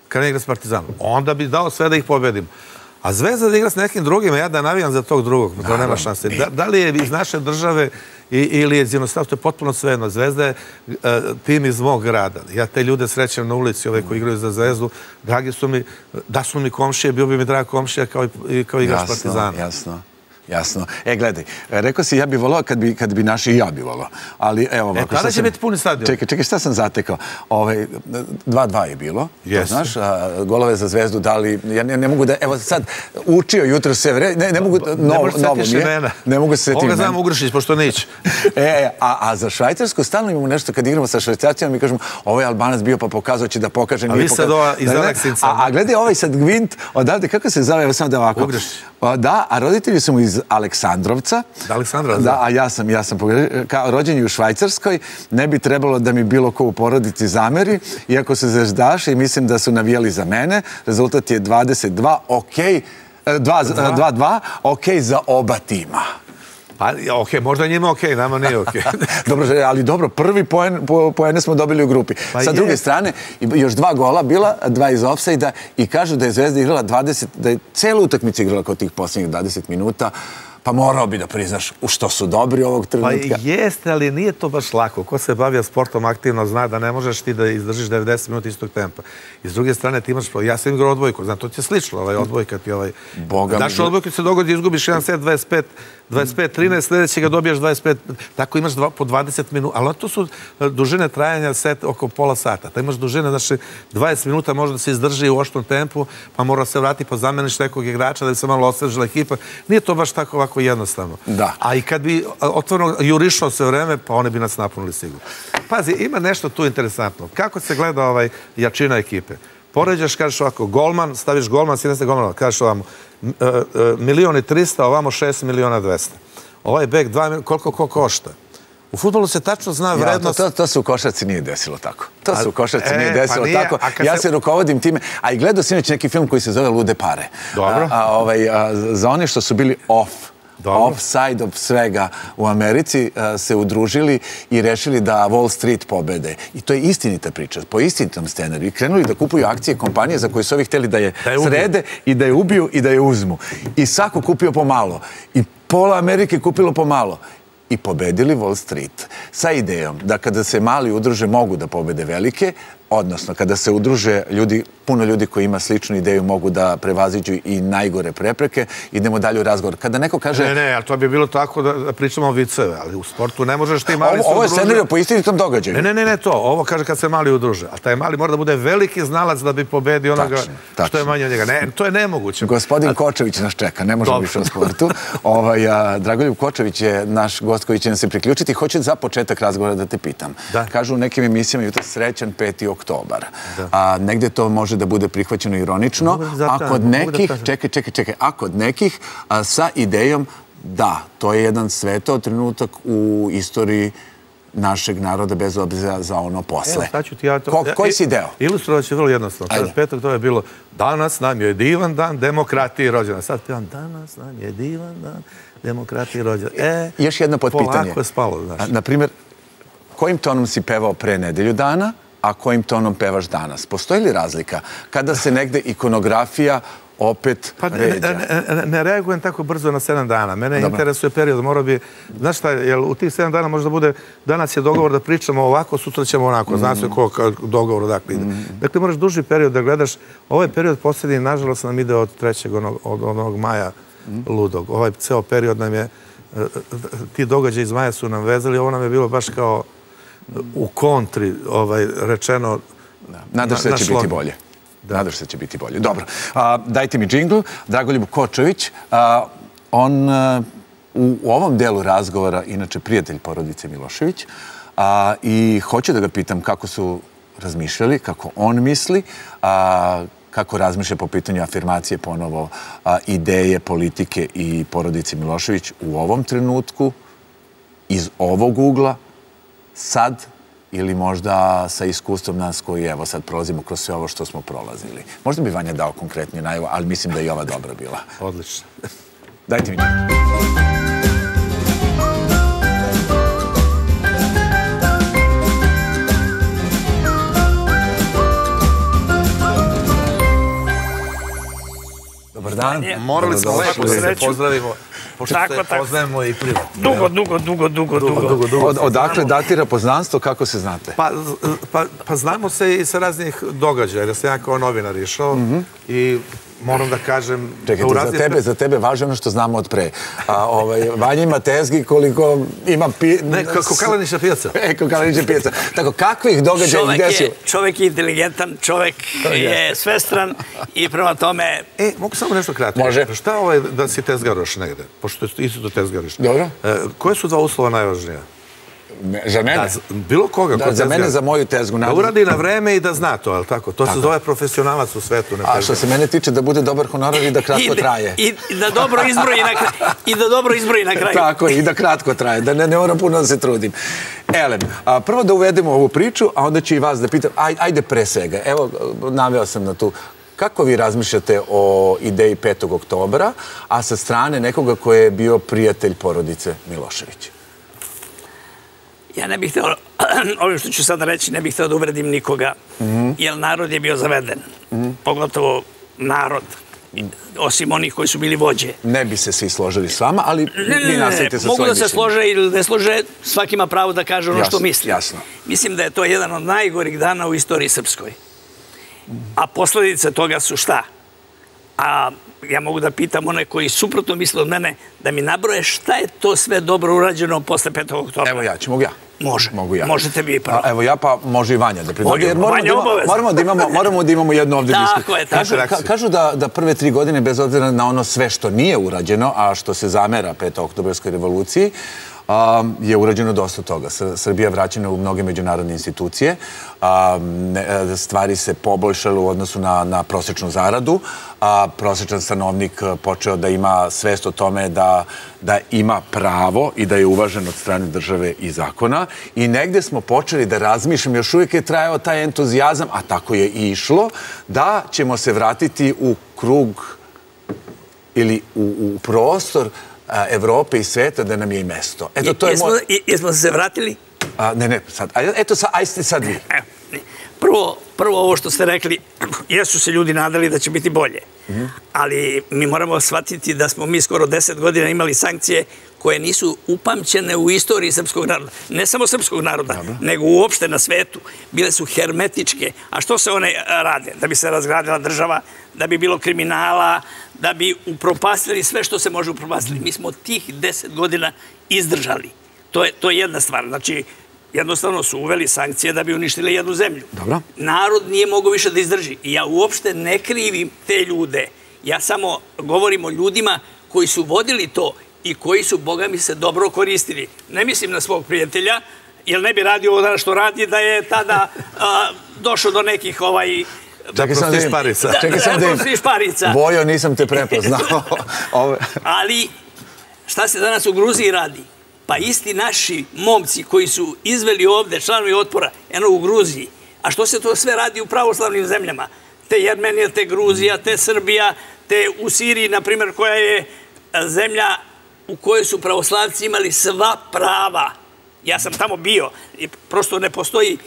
Kad ne igra s Partizanom. Onda bi dao sve da ih pobedim. A Zvezda da igra s nekim drugim, a ja da navijam za tog drugog. To nema šanse. Da li je iz naše države ili je iz inostranstva, to je potpuno svejedno. Zvezda je tim iz mog grada. Ja te ljude srećem na ulici, ove koji igraju za Zvezdu. Dragi su mi, da su mi komšije, bio bi mi drag komšija kao igrač Partizana. Jasno, jasno. Jasno. E, gledaj, rekao si ja bi volao kad bi naši i ja bi volao. Ali, evo, ovako... E, tada će biti puni stadion. Čekaj, čekaj, šta sam zatekao? dva dva je bilo, to znaš, golove za Zvezdu dali, ja ne mogu da, evo sad, učio jutro se, ne mogu, novo mi je. Ne mogu se sjetiti imena. Ovoga znam Ugršić, pošto neće. E, a za Švajcarsku stalno imamo nešto, kad igramo sa Švajcarcima, mi kažemo, ovo je Albanac bio, pa pokazao će da pokaže. A vi sad ova iz Aleksinca. A gledaj ovaj sad Gvint, odavde, kako se zove, evo sam da ovako. Ugršić. Da, a roditelji su mu iz Aleksandrovca. Da, Aleksandrovca. Da, a ja sam, ja sam pogledao, kao rođenju u Švajcarskoj, ne bi trebalo da mi bilo ko u porodici zameri, iako se zvezdaš i mislim da su navijali za mene. Rezultat je dvadeset dva, okej, dva dva, okej za oba tima. Pa, okej, možda njima okej, nama nije okej. Dobro, ali dobro, prvi poene smo dobili u grupi. Sa druge strane, još dva gola bila, dva iz ofsajda i kažu da je Zvezda igrala dvadeset, da je celu utakmicu igrala kod tih posljednjih dvadeset minuta, pa morao bi da priznaš u što su dobri ovog trenutka. Pa jeste, ali nije to baš lako. Ko se bavio sportom aktivno zna da ne možeš ti da izdržiš devedeset minuta istog tempa. I s druge strane ti imaš, ja sam igrao odbojku, znam, to ti je slično, ovaj odbojka ti ovaj... Daš odbojku se dogodi, izgubiš jedan set dvadeset pet trinaest, sljedeći ga dobiješ dvadeset pet, tako imaš po dvadeset minuta, ali to su dužine trajanja set oko pola sata. Tako imaš dužine, znači dvadeset minuta može da se izdrži u oštrom tempu, pa mora se vrati, pa zameniš nekog igrača da bi se malo osvežila ekipa. Nije to baš tako ovako jednostavno. A i kad bi otvoreno jurišao sve vreme, pa one bi nas napunili sigurno. Pazi, ima nešto tu interesantno. Kako se gleda jačina ekipe? poređaš, kažeš ovako, golman, staviš golman, sjednaste golmana, kažeš ovamo, milijon i trista, ovamo šest miliona dvesta. Ovaj bek, dva, koliko ko košta? U futbolu se tačno zna vrednost... To se u košarci nije desilo tako. To se u košarci nije desilo tako. Ja se rukovodim time. A i gledao sam neki film koji se zove Lude pare. Dobro. Za oni što su bili off, offside od svega u Americi se udružili i rešili da Wall Street pobede. I to je istinita priča, po istinitom scenariju. I krenuli da kupuju akcije kompanije za koje su ovi hteli da je srede i da je ubiju i da je uzmu. I svako kupio pomalo. I pola Amerike kupilo pomalo. I pobedili Wall Street sa idejom da kada se mali udruže mogu da pobede velike, odnosno kada se udruže ljudi, puno ljudi koji ima sličnu ideju mogu da prevaziđu i najgore prepreke. Idemo dalje u razgovor. Kada neko kaže... Ne, ne, ali to bi bilo tako da pričamo o viceve, ali u sportu ne možeš ti mali se udružiti. Ovo je scenario po istinitom događaju. Ne, ne, ne, to. Ovo kaže kad se mali udruže. A taj mali mora da bude veliki znalac da bi pobedio onoga što je manje od njega. Ne, to je nemoguće. Gospodin Kočović nas čeka, ne možemo više o sportu. Dragoljub Kočović je naš gost koji će nam se priključiti. Hoću za početak razgovora da te pitam. Kažu u nekim emisijama jutros srećan peti oktobar. A negde to može da bude prihvaćeno ironično, a kod nekih, čekaj, čekaj, čekaj, a kod nekih sa idejom da, to je jedan svetao trenutak u istoriji našeg naroda bez obzira za ono posle. Koji si deo? Ilustrovat ću vrlo jednostavno. Petog to je bilo, danas nam je divan dan demokratije rođena. Sad ti vam, danas nam je divan dan demokratije rođena. Još jedno potpitanje. Polako je spalo, znaš. Naprimjer, kojim tonom si pevao pre nedelju dana, a kojim tonom pevaš danas? Postoji li razlika? Kada se negde ikonografija opet ređa? Ne reagujem tako brzo na sedam dana. Mene interesuje period. Morao bi, znaš šta, u tih sedam dana možda bude, danas je dogovor da pričamo ovako, sutra ćemo onako. Znaš je koliko dogovor odakle ide. Dakle, moraš duži period da gledaš. Ovaj period posljednji, nažalost, nam ide od trećeg od onog maja ludog. Ovaj ceo period nam je, ti događaj iz maja su nam vezali. Ovo nam je bilo baš kao u kontri rečeno... Nadaš se da će biti bolje. Nadaš se da će biti bolje. Dobro. Dajte mi džinglu. Dragoljub Kočović, on u ovom delu razgovora, inače prijatelj porodice Milošević, i hoću da ga pitam kako su razmišljali, kako on misli, kako razmišlja po pitanju afirmacije ponovo ideje, politike i porodice Milošević u ovom trenutku, iz ovog ugla, sad ili možda sa iskustvom nas koji, evo, sad prolazimo kroz sve ovo što smo prolazili. Možda bi Vanja dao konkretnije najavo, ali mislim da je i ova dobra bila. Odlično. Dajte mi njega. Dobar dan. Morali smo lepo da se pozdravimo. Pošto se poznajemo i privatno. Dugo, dugo, dugo, dugo, dugo. Odakle datira poznanstvo, kako se znate? Pa znamo se i sa raznih događaja, da sam ja kao novinar išao i moram da kažem... Čekajte, za tebe važno ono što znamo od pre. Vanja ima tezgi koliko ima... Ne, kako Kalanića pijaca. Kako Kalanića pijaca. Tako, kakvih događaja gdje su? Čovek je inteligentan, čovek je svestran i prema tome... E, mogu samo nešto kratko? Može. Šta ovaj da si tezgaroš negde? Pošto isto to tezgariš. Dobro. Koje su dva uslova najvažnija? Za mene? Bilo koga. Za mene, za moju tezgu. Da uradi na vreme i da zna to, ali tako? To se zove profesionalac u svetu. A što se mene tiče, da bude dobar honorar i da kratko traje. I da dobro izbroji na kraju. Tako, i da kratko traje. Da ne moram puno da se trudim. Elem, prvo da uvedemo ovu priču, a onda ću i vas da pitam. Ajde pre svega. Evo, naveo sam na tu. Kako vi razmišljate o ideji petog oktobra, a sa strane nekoga koji je bio prijatelj porodice Milošević? Ja ne bih hteo, ovim što ću sada reći, ne bih hteo da uvredim nikoga, jer narod je bio zaveden. Pogotovo narod, osim onih koji su bili vođe. Ne bi se svi složili s vama, ali vi nastavite sa svojim mišljenjem. Mogu da se slože ili ne slože, svaki ima pravo da kaže ono što misli. Mislim da je to jedan od najgorih dana u istoriji srpskoj. A posledice toga su šta? A ja mogu da pitam one koji suprotno misle od mene da mi nabroje šta je to sve dobro urađeno posle petog oktobra. Evo ja ću, mogu ja? Može, možete vi prvo. Evo ja, pa može i Vanja da pridođe. Moramo da imamo jednu ovdje diskusiju. Kažu da prve tri godine, bez obzira na ono sve što nije urađeno, a što se zamera petooktobarskoj revoluciji, je urađeno dosta toga. Srbija je vraćena u mnoge međunarodne institucije, stvari se poboljšale u odnosu na prosječnu zaradu, a prosječan stanovnik počeo da ima svest o tome da ima pravo i da je uvažen od strane države i zakona. I negde smo počeli da razmišljam, još uvijek je trajao taj entuzijazam, a tako je i išlo, da ćemo se vratiti u krug ili u prostor Evrope i sveta da nam je i mesto. Jesmo se vratili? Ne, ne, sad. Eto, ajste sad vi. Prvo, ovo što ste rekli, jesu se ljudi nadali da će biti bolje, ali mi moramo shvatiti da smo mi skoro deset godina imali sankcije koje nisu upamćene u istoriji srpskog naroda. Ne samo srpskog naroda, nego uopšte na svetu. Bile su hermetičke. A što se one rade? Da bi se razgradila država, da bi bilo kriminala, da bi upropastili sve što se može upropastiti. Mi smo tih deset godina izdržali. To je jedna stvar. Znači, jednostavno su uveli sankcije da bi uništili jednu zemlju. Narod nije mogao više da izdrži. I ja uopšte ne krivim te ljude. Ja samo govorim o ljudima koji su vodili to i koji su, boga mi, se dobro koristili. Ne mislim na svog prijatelja, jer ne bi radio ovo danas što radi, da je tada došao do nekih ovaj... Čekaj sam da im šparica. Čekaj sam da im... Bojo, nisam te prepoznao. Ali šta se danas u Gruziji radi? Pa isti naši momci koji su izveli ovde članovi otpora, eno u Gruziji. A što se to sve radi u pravoslavnim zemljama? Te Jermenija, te Gruzija, te Srbija, te u Siriji, na primjer, koja je zemlja u kojoj su pravoslavci imali sva prava. Ja sam tamo bio i prosto ne postoji,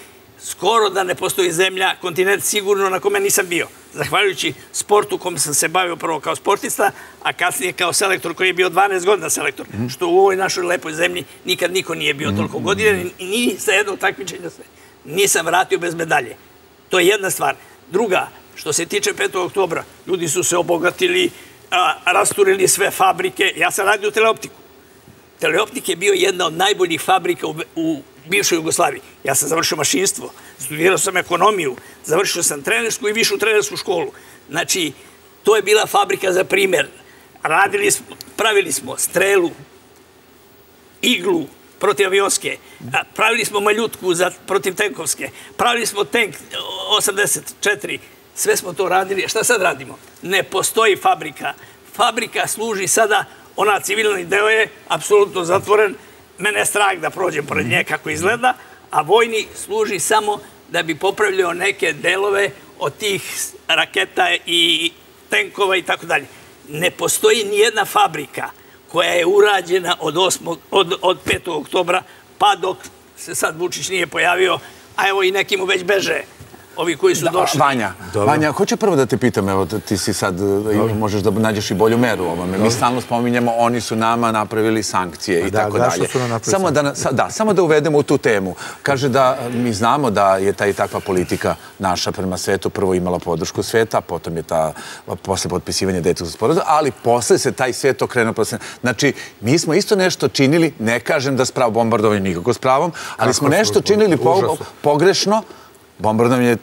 skoro da ne postoji zemlja, kontinent sigurno na kome nisam bio. Zahvaljujući sportu kom sam se bavio prvo kao sportista, a kasnije kao selektor koji je bio dvanaest godina selektor, što u ovoj našoj lepoj zemlji nikad niko nije bio toliko godina i ni sa jednog takmičenja se nisam vratio bez medalje. To je jedna stvar. Druga, što se tiče petog oktobra, ljudi su se obogatili, rasturili sve fabrike. Ja sam radio teleoptiku. Teleoptik je bio jedna od najboljih fabrika u bivšoj Jugoslaviji. Ja sam završio mašinstvo, studirao sam ekonomiju, završio sam trenersku i višu trenersku školu. Znači, to je bila fabrika za primer. Radili smo, pravili smo strelu, iglu protivavionske, pravili smo maljutku protivtenkovske, pravili smo tank osamdeset četiri. Sve smo to radili. Šta sad radimo? Ne postoji fabrika. Fabrika služi sada, ona civilni deo je apsolutno zatvoren. Mene je strah da prođem pored nje kako izgleda, a vojni služi samo da bi popravljao neke delove od tih raketa i tenkova i tako dalje. Ne postoji nijedna fabrika koja je urađena od petog oktobra, pa dok se sad Vučić nije pojavio, a evo i neki mu već beže. Ovi koji su došli. Vanja, Vanja, hoće prvo da te pitam, evo, ti si sad, možeš da nađeš i bolju meru ovome. Mi stalno spominjemo, oni su nama napravili sankcije i tako dalje. Da, samo da uvedemo u tu temu. Kaže da mi znamo da je ta i takva politika naša prema svetu prvo imala podršku sveta, potom je ta, posle potpisivanja Dejtonskog sporazuma, ali posle se taj svet okrenuo. Znači, mi smo isto nešto činili, ne kažem da s pravom bombardovanju nikako s pravom, ali smo nešto činili pogrešno. Bombardovanje je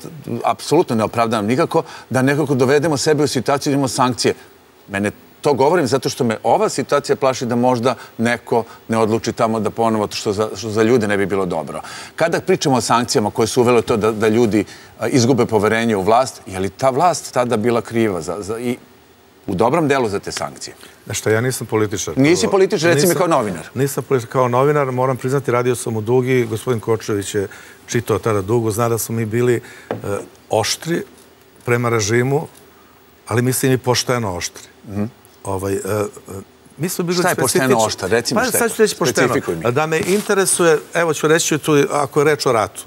apsolutno neopravdano nikako, da nekako dovedemo sebe u situaciju da imamo sankcije. Mene to govorim zato što me ova situacija plaši da možda neko ne odluči tamo da ponovo, što za ljude ne bi bilo dobro. Kada pričamo o sankcijama koje su uvele to da ljudi izgube poverenje u vlast, je li ta vlast tada bila kriva i u dobrom delu za te sankcije? Znaš šta, ja nisam političar. Nisi političar, recimo kao novinar. Nisam političar kao novinar, moram priznati, radio sam u dugi, gospodin Kočović je čitao tada dugo, zna da smo mi bili oštri prema režimu, ali mislim i pošteno oštri. Šta je pošteno oštar? Reci mi šta je. Sad ću reći pošteno. Da me interesuje, evo ću reći tu, ako je reč o ratu,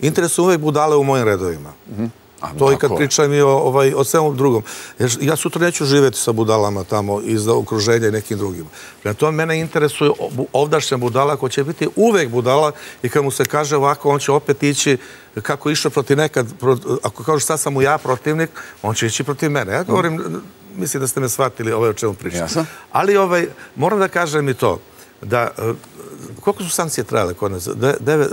interesuje uvek budale u mojim redovima. To i kad pričam i o svemu drugom. Ja sutra neću živjeti sa budalama tamo iz okruženja i nekim drugima. Na to mene interesuje ovdašnja budala koja će biti uvek budala i kad mu se kaže ovako, on će opet ići kako je išao protiv nekad, ako kažu sad sam mu ja protivnik, on će ići protiv mene. Ja govorim, mislim da ste me shvatili o čemu pričam. Ali moram da kažem i to. da, koliko su sankcije trajale kod nas?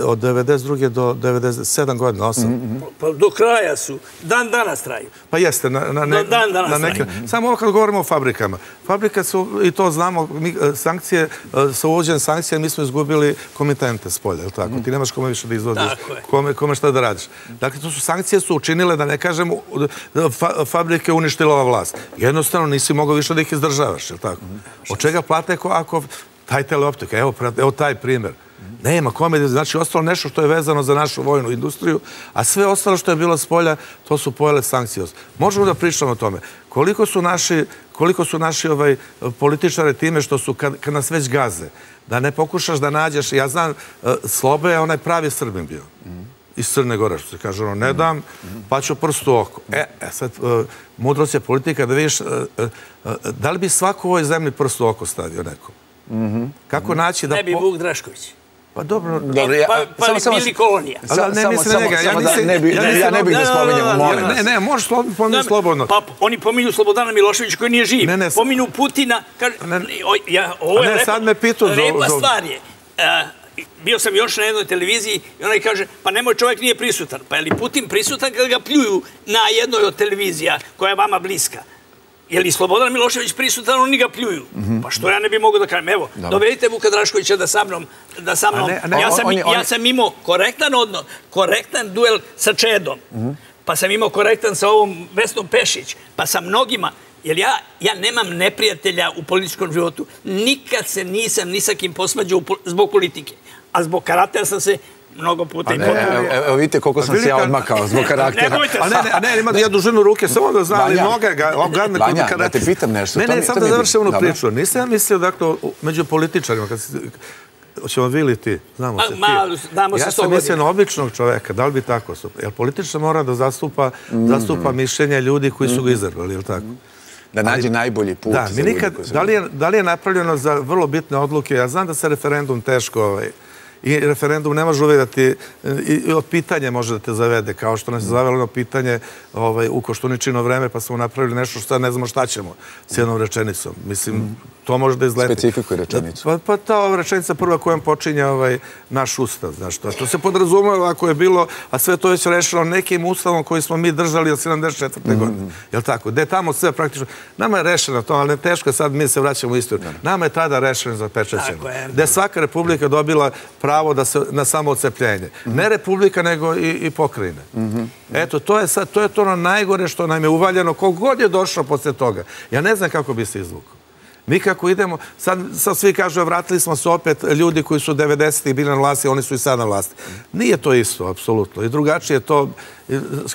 Od devedeset druge do devedeset sedme godine, osam? Pa do kraja su. Dan danas traju. Pa jeste. Dan danas traju. Samo ovo kad govorimo o fabrikama. Fabrika su, i to znamo, sankcije, sa uvođenjem sankcija mi smo izgubili komitente s polja, je li tako? Ti nemaš kome više da izvodiš, kome šta da radiš. Dakle, to su sankcije su učinile, da ne kažem, fabrike uništila ova vlast. Jednostavno nisi mogao više da ih izdržavaš, je li tako? Od čega plate ako... taj teleoptika, evo taj primjer. Nema komedije, znači ostalo nešto što je vezano za našu vojnu industriju, a sve ostalo što je bilo s polja, to su pojele sankcije. Možemo da pričamo o tome. Koliko su naši političari time što su, kad nas već gaze, da ne pokušaš da nađeš, ja znam, Slobe je onaj pravi Srbin bio, iz Crne Gore, što se kaže, ono, ne dam, pa ću prst u oko. E, sad, mudrost je politika, da vidiš, da li bi svaku u ovoj zemlji prst u oko stavio nekom? Kako naći da... Ne bi Vuk Drašković. Pa dobro... Pa bi bili kolonija. Ali ne misli na njega. Ja ne bih da spominjem. Ne, ne, možeš pominjati slobodno. Pa oni pominju Slobodana Miloševića koji nije živ. Pominju Putina. Ne, sad me pitu. Lepa stvar je. Bio sam još na jednoj televiziji i onaj kaže, pa nemoj, čovjek nije prisutan. Pa je li Putin prisutan kad ga pljuju na jednoj od televizija koja je vama bliska? Je li Slobodan Milošević prisutan, oni ga pljuju. Pa što ja ne bi mogo da kažem, evo, dovedite Vuka Draškovića da sa mnom, ja sam imao korektan odnos, korektan duel sa Čedom, pa sam imao korektan sa ovom Vesnom Pešić, pa sa mnogima, jer ja nemam neprijatelja u političkom životu. Nikad se nisam ni sa kim posvađao zbog politike, a zbog karatera sam se... mnogo puta i potpuno. Evo vidite koliko sam se ja odmakao zbog karaktera. Ne bojte se. A ne, ima ja dužinu ruke, samo da znam, ali noga ga, gadne kod karaktera. Vanja, da te pitam nešto. Ne, ne, sam da završim ono priču. Nisam ja mislio, dakle, među političarima, kad si... Hoćemo vi ili ti? Znamo se ti. Ja sam mislio na običnog čoveka, da li bi tako su? Jer političar mora da zastupa mišljenja ljudi koji su ga izabrali, ili tako? Da nađe najbolji put. Da li je napravljeno za vrlo bitne odluke? Ja znam da se referendum teško... I referendum ne može uvijek da ti, i od pitanja može da te zavede, kao što nas je zavelo na pitanje u Koštuničino vreme, pa smo napravili nešto što ne znamo šta ćemo s jednom rečenicom. Mislim, to može da izleti. Specifiku rečenicu. Pa ta rečenica prva kojom počinje naš ustav, znaš to. To se podrazumeva ovako je bilo, a sve to je se rešilo nekim ustavom koji smo mi držali od sedamdeset četvrte. godine. Jel' tako? Gde tamo sve praktično... Nama je rešeno to, ali ne teško je sad, mi se vraćamo u istoriju. Nama je tada rešeno za pečećenje. Gde svaka republika dobila pravo na samoocepljenje. Ne republika, nego i pokrajine. Eto, to je sad, to je to ono najgore što nam je uvaljeno, kogod je došao posle toga. Ja ne znam kako bi se izvukao. Nikako idemo, sad svi kažu, vratili smo se opet ljudi koji su devedesetih bili na vlasti, oni su i sad na vlasti. Nije to isto, apsolutno. I drugačije je to,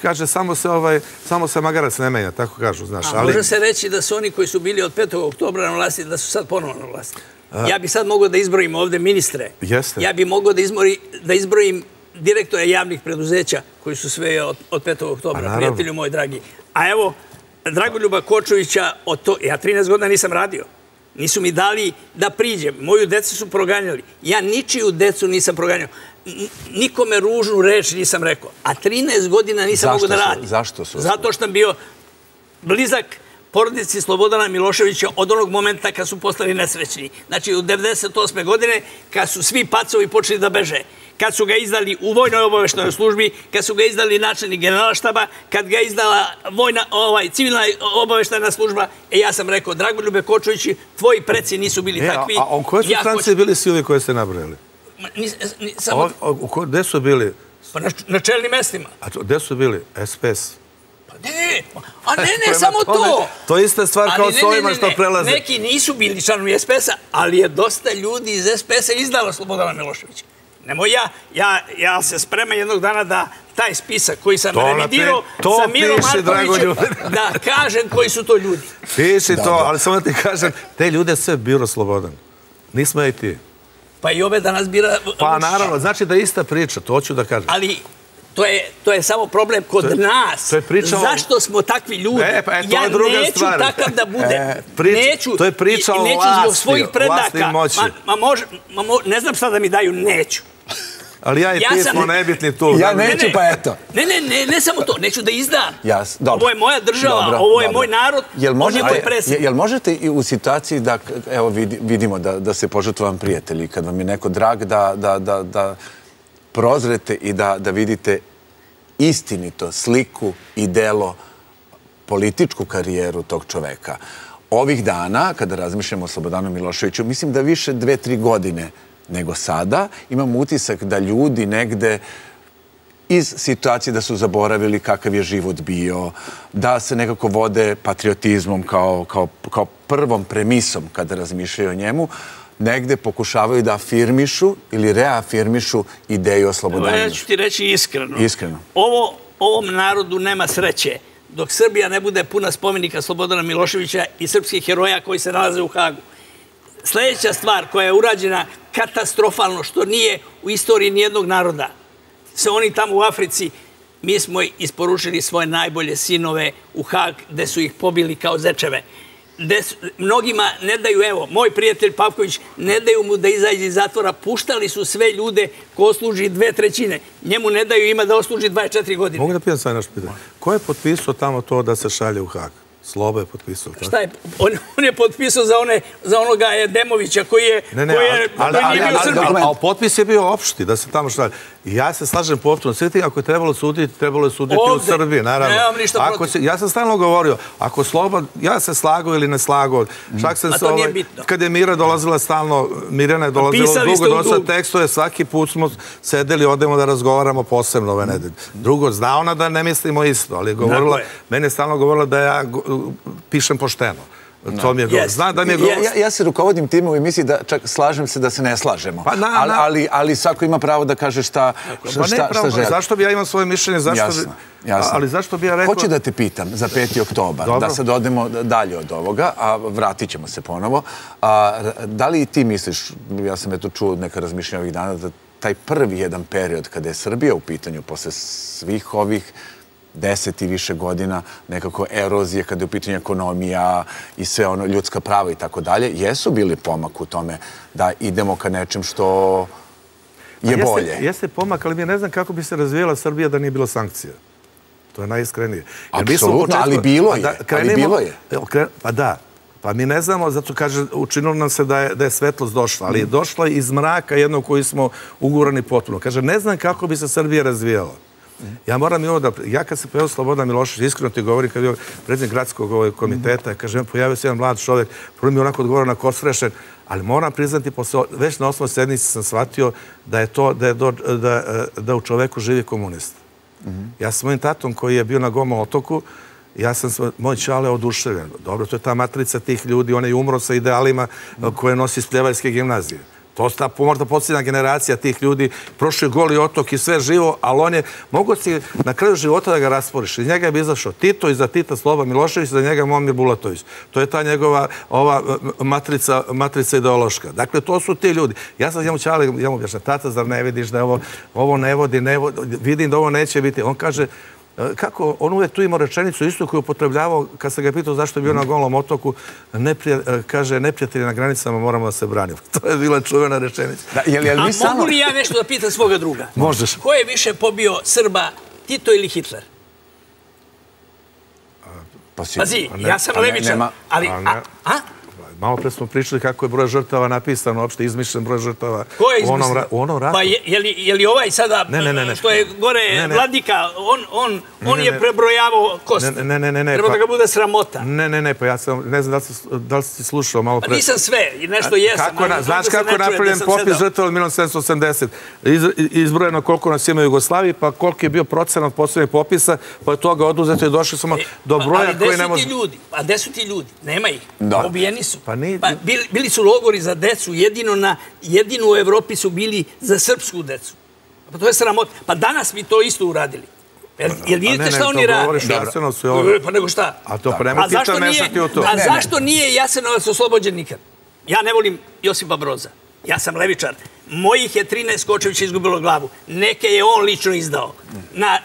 kaže, samo se magarac ne menja, tako kažu, znaš. A može se reći da su oni koji su bili od petog oktobra na vlasti, da su sad ponovno na vlasti. Ja bi sad mogao da izbrojim ovde ministre. Ja bi mogao da izbrojim direktora javnih preduzeća koji su sve od petog oktobra, prijatelju moj dragi. A evo, Dragoljuba Kočovića, ja trinaest godina nisam radio. Nisu mi dali da priđem. Moju decu su proganjali. Ja ničiju decu nisam proganjao. Nikome ružnu reč nisam rekao. A trinaest godina nisam mogo da radim. Zašto su? Zato što sam bio blizak porodici Slobodana Miloševića od onog momenta kad su postali nesrećni. Znači, u devedeset osme. godine, kad su svi pacovi počeli da beže, kad su ga izdali u vojnoj obavešnoj službi, kad su ga izdali načelnik generalštaba, kad ga izdala vojna, ovaj, civilna obaveštena služba, e ja sam rekao, Dragoljube Kočovići, tvoji preci nisu bili e, takvi. A, a koje su stranci bili sile koje ste nabrojali? Gde su bili? Pa na, na čelnim mestima. A gde su bili? es pe es? Ne, a ne, ne, samo to. To je ista stvar kao s ovima što prelaze. Neki nisu bili članovi es pe es-a, ali je dosta ljudi iz es pe es-a izdalo Slobodana Miloševića. Nemoj ja, ja se spremam jednog dana da taj spisak koji sam revidirao sa Mirom Markovićem, da kažem koji su to ljudi. Piši to, ali samo ti kažem, te ljude sve biro Slobodan. Nismo ja i ti. Pa i ove danas bira... Pa naravno, znači da je ista priča, to ću da kažem. Ali... To je samo problem kod nas. Zašto smo takvi ljudi? Ja neću takav da budem. To je priča o vlasti, o vlasti moći. Ne znam šta da mi daju, neću. Ali ja i ti smo nebitni tu. Ja neću, pa eto. Ne, ne, ne samo to. Neću da izdam. Ovo je moja država, ovo je moj narod. Jel možete i u situaciji da, evo vidimo da se požrtva vam prijatelji, kad vam je neko drag, da prozrete i da vidite istinito sliku i delo, političku karijeru tog čoveka. Ovih dana, kada razmišljamo o Slobodanu Miloševiću, mislim da više dve, tri godine nego sada, imam utisak da ljudi negde iz situacije da su zaboravili kakav je život bio, da se nekako vode patriotizmom kao, kao, kao prvom premisom kada razmišljaju o njemu, negde pokušavaju da afirmišu ili reafirmišu ideju o Slobodanu. Ja ću ti reći iskreno. Iskreno. Ovo, ovom narodu nema sreće dok Srbija ne bude puna spomenika Slobodana Miloševića i srpskih heroja koji se nalaze u Hagu. Sljedeća stvar koja je urađena katastrofalno, što nije u istoriji nijednog naroda, se oni tamo u Africi, mi smo isporučili svoje najbolje sinove u Hag, gde su ih pobili kao zečeve. Mnogima ne daju, evo, moj prijatelj Pavković, ne daju mu da izađe iz zatvora, puštali su sve ljude ko osluži dve trećine. Njemu ne daju, ima da osluži dvadeset četiri godine. Mogu da pitam sve naš pitanje? Ko je potpisao tamo to da se šalje u Hag? Slobo je potpisao. Šta je? On je potpisao za onoga Demovića koji je bio Srbin. A potpis je bio opšti, da se tamo šalje. Ja se slažem po opštinu. Svi ti, ako je trebalo suditi, trebalo je suditi u Srbiji, naravno. Nemam ništa protiv. Ja sam stalno govorio, ako Slobodan, ja se slago ili ne slago. A to nije bitno. Kad je Mira dolazila stalno, Mirjana je dolazila dugo, dosta tekstove, svaki put smo sedeli, odemo da razgovaramo posebno ove nedelje. Drugo, zna ona da ne mislimo isto, ali je govorila, meni je stalno govorila da ja pišem pošteno. Ja se rukovodim time u emisiji da čak slažem se da se ne slažemo. Ali svako ima pravo da kaže šta želi. Zašto bi ja imao svoje mišljenje? Ali zašto bi ja rekao... Hoću da te pitam za peti oktobar, da sad odemo dalje od ovoga, a vratit ćemo se ponovo. Da li i ti misliš, ja sam eto čuo neka razmišljenja ovih dana, da taj prvi jedan period kada je Srbija u pitanju posle svih ovih deset i više godina nekako erozije kada je u pitanju ekonomija i sve ono, ljudska prava i tako dalje, jesu bili pomak u tome da idemo ka nečem što je bolje? Jeste pomak, ali mi ne znam kako bi se razvijela Srbija da nije bilo sankcija. To je najiskrenije. Apsolutno, ali bilo je. Pa da. Pa mi ne znamo, zato kaže, učinilo nam se da je svetlost došla, ali je došla iz mraka jednog koji smo ugurani potpuno. Kaže, ne znam kako bi se Srbija razvijela. Ja moram i ovo da... Ja kad se pojavio Slobodan Milošević, iskreno ti govori, kad je bio predsjednik gradskog komiteta, kažem, pojavio se jedan mlad čovjek, prvo mi je onako odgovorio na kosrešen, ali moram priznati, već na osnovnoj sednici sam shvatio da u čoveku živi komunista. Ja sam mojim tatom koji je bio na Goma otoku, ja sam, moj čale, oduševljen. Dobro, to je ta matrica tih ljudi, on je umro sa idealima koje nosi iz Pljevaljske gimnazije. To je ta pomorda posljedna generacija tih ljudi, prošli Goli otok i sve živo, ali on je, mogo si na kraju života da ga rasporiš. Iz njega je bi izašao Tito, iza Tita Slobodan Milošević, iza njega Momir Bulatović. To je ta njegova ova matrica, matrica ideološka. Dakle, to su ti ljudi. Ja sam njemu čali, njemu objašnja, tata, zar ne vidiš da ovo, ovo ne vodi, ne vodi, vidim da ovo neće biti. On kaže, kako, on uvek tu imao rečenicu istu koju upotrebljavao kad sam ga pitao zašto je bio na Golom otoku, kaže, neprijatelji na granicama, moramo da se branimo. To je bila čuvena rečenica. A mogu li ja nešto da pitam svoga druga? Možeš. Ko je više pobio Srba, Tito ili Hitler? Pazi, ja sam levičar, ali... Malo pre smo pričali kako je broj žrtava napisan, uopšte izmišljen broj žrtava u onom ratu. Pa je li ovaj sada, što je gore Vladika, on je prebrojavao kosti. Treba da ga bude sramota. Ne, ne, ne, pa ja sam, ne znam da li si slušao malo pre. Pa nisam sve, nešto jesam. Znaš kako je napravljen popis žrtava od hiljadu sedamsto osamdeset? Izbrojeno koliko nas ima u Jugoslaviji, pa koliko je bio procenat poslednjeg popisa, pa je toga oduzeto i došli smo do broja koji ne može... A gde su ti ljudi? Nema ih. Obijeni su. Bili su logori za decu, jedino u Evropi su bili za srpsku decu. Pa to je sramot. Pa danas bi to isto uradili. Jer vidite šta oni rade? Pa nego šta? A zašto nije Jasenovac oslobođen nikad? Ja ne volim Josipa Broza. Ja sam levičar. Mojih je trinaest Kočević izgubilo glavu. Neke je on lično izdao.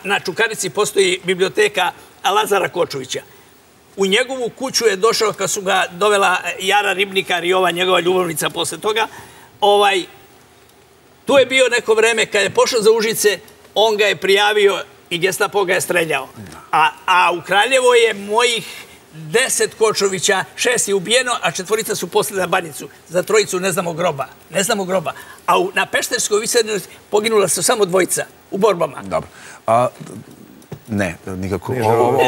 Na Čukarici postoji biblioteka Lazara Kočovića. U njegovu kuću je došao, kad su ga dovela Jara Ribnikar i ova njegova ljubavnica posle toga, Tu je bio neko vreme, kada je pošao za Užice, on ga je prijavio i gestapo ga je streljao. A u Kraljevo je mojih deset Kočovića, šest je ubijeno, a četvorica su poslali na Banjicu. Za trojicu ne znamo groba. Ne znamo groba. A na Pešterskoj viseljnosti poginula su samo dvojica u borbama. Dobro. Ne, nikako.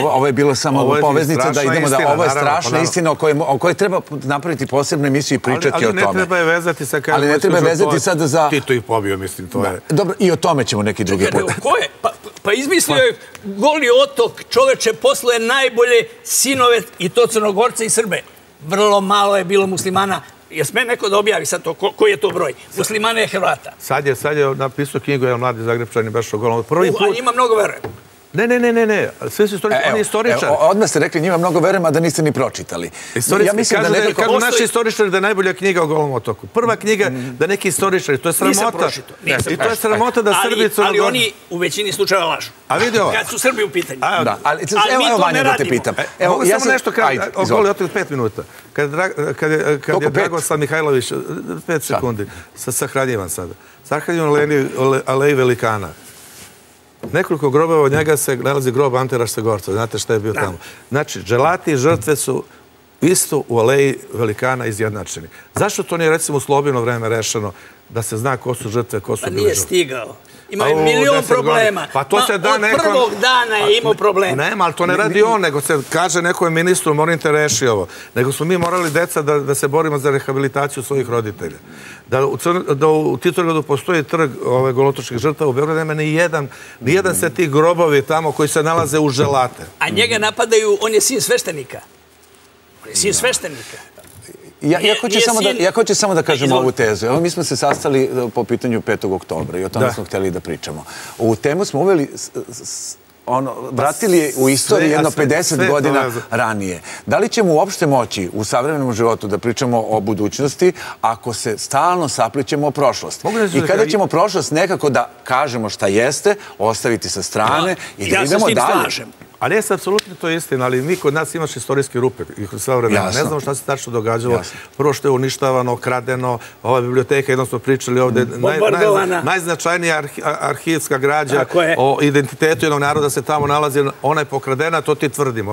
Ovo je bila samo poveznica da idemo da ovo je strašna istina o kojoj treba napraviti posebnu emisiju i pričati o tome. Ali ne treba je vezati sad kada... Ali ne treba je vezati sad za... Tito ih pobio, mislim, to je... Dobro, i o tome ćemo neki drugi put. Ko je? Pa izmislio je Goli otok, čoveče, posle najbolje sinove i to Crnogorce i Srbe. Vrlo malo je bilo muslimana. Jes me neko da objavi sad to, koji je to broj? Muslimana je Hrvata. Sad je napisao knjigu jedan mladi Zagrepčanin baš o Golom. A njima mnogo verujem. Ne, ne, ne, ne, ne. Sve su istoričari, on je istoričar. Odmah ste rekli njima mnogo verujem, a da niste ni pročitali. Kažu naši istoričari da je najbolja knjiga o Golom otoku. Prva knjiga da neki istoričari, to je sramota. Nisam pročito. I to je sramota da Srbi... Ali oni u većini slučaja lažu. A vidi ovo. Kad su Srbi u pitanju. Ali mi to ne radimo. Evo, Vanja, da te pitam. Mogu samo nešto o Golom otoku pet minuta. Kad je Dragoslav Mihajlović, pet sekundi, sahranjivan sada. Sahranjivan u Aleji Velikana. Nekoliko grobeva od njega se nalazi grob Ante Raštegorca. Znate šta je bio tamo. Znači, dželati i žrtve su isto u Aleji Velikana izjednačeni. Zašto to nije, recimo, u slobodno vreme rešeno da se zna ko su žrtve, ko su bili žrtve? Pa nije stigao. Imaju milion problema. Od prvog dana je imao problema. Nema, ali to ne radi on, nego se kaže nekom ministru, moram te reši ovo. Nego smo mi morali, deca, da se borimo za rehabilitaciju svojih roditelja. Da u Titogradu postoji trg golotočkih žrtava, u Beogradu nema ni jedan se ti grobovi tamo koji se nalaze u želate. A njega napadaju, on je sin sveštenika. On je sin sveštenika. Ja hoću samo da kažem ovu tezu. Mi smo se sastali po pitanju petog oktobra i o tome smo hteli da pričamo. U temu smo uveli, vratili je u istoriju jedno pedeset godina ranije. Da li ćemo uopšte moći u savremenom životu da pričamo o budućnosti ako se stalno saplićemo o prošlost? I kada ćemo prošlost nekako da kažemo šta jeste, ostaviti sa strane i da idemo dalje? Ali jes, apsolutno to je istina, ali mi kod nas imaš istorijski rupe i kod sve vremena. Ne znamo šta se tačno događalo. Prvo što je uništavano, kradeno, ova biblioteka, jednom smo pričali ovde, najznačajnija arhivska građa o identitetu jednog naroda se tamo nalazi, ona je pokradena, to ti tvrdim,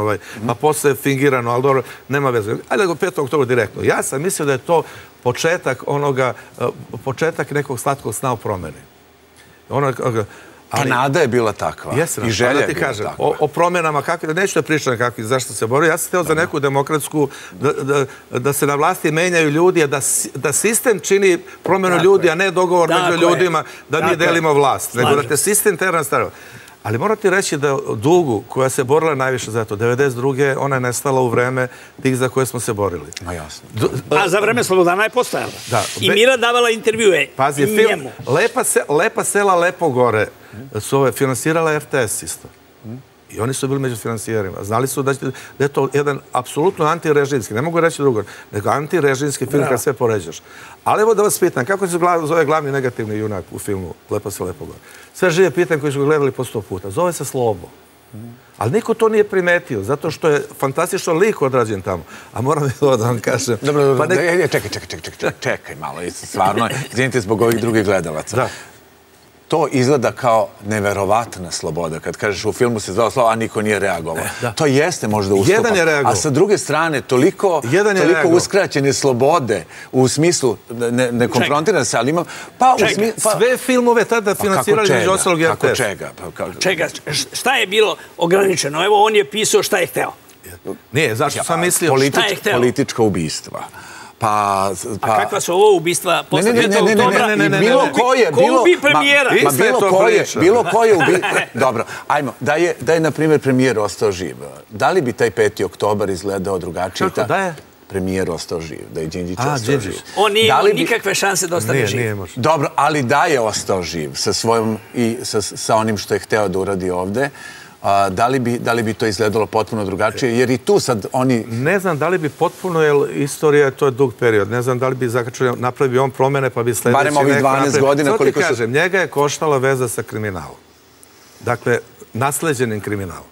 pa posle je fingirano, ali dobro, nema veze. Ajde da go petog oktobra direktno. Ja sam mislio da je to početak onoga, početak nekog slatkog sna u promeni. Ono... A nada je bila takva i želja je bila takva. O promjenama kakve, neću da pričam kakvi, zašto se borio. Ja sam hteo za neku demokratsku, da se na vlasti menjaju ljudi, a da sistem čini promjenu ljudi, a ne dogovor među ljudima da mi delimo vlast. Nego da te sistem tera nastavio. Ali moram ti reći da Dugu, koja se borila najviše za to, devedeset druge ona je nestala u vreme tih za koje smo se borili. Ma jasno. A za vreme Slobodana je postojala. I Mira davala intervjue. Pazi, film Lepa sela, Lepo gore su finansirala er te es isto. I oni su bili među financijerima. Znali su da je to jedan apsolutno antirežimski, ne mogu reći drugo, nego antirežimski film kada sve poređaš. Ali evo da vas pitan, kako se zove glavni negativni junak u filmu Lepo se Lepo gore? Sve žive pitan koji su gledali po sto puta. Zove se Slobo. Ali niko to nije primetio, zato što je fantastično lik odrađen tamo. A moram i to da vam kažem... Čekaj, čekaj, čekaj, čekaj malo. Stvarno, izvinite zbog ovih drugih gledalaca. To izgleda kao neverovatna sloboda. Kad kažeš u filmu se zvao Slobo, a niko nije reagovao. To jeste možda ustupak. A sa druge strane, toliko uskraćene slobode u smislu, ne konfrontiran se, ali imam... Sve filmove tada financirali među ostalog er te es. Kako čega? Čega? Šta je bilo ograničeno? Evo, on je pisao šta je hteo. Nije, zašto sam mislio? Politička ubistva. A kakva su ovo ubistva posle petog oktobra? Bilo koje... Ko ubi premijera? Bilo koje ubi... Dobro, ajmo. Da je, na primjer, premijer ostao živ. Da li bi taj peti oktobar izgledao drugačije? Kako? Da je? Premijer ostao živ. Da je Đinđić ostao živ. On nije imao nikakve šanse da ostane živ. Dobro, ali da je ostao živ sa onim što je hteo da uradi ovde. Da li bi to izgledalo potpuno drugačije? Jer i tu sad oni... Ne znam da li bi potpuno, jer istorija to je dug period. Ne znam da li bi zakačio, napravio on promjene, pa bi sljedeći... Barem ovih dvanaest godina koliko su... Sada ti kažem, njega je koštala veza sa kriminalom. Dakle, nasleđenim kriminalom.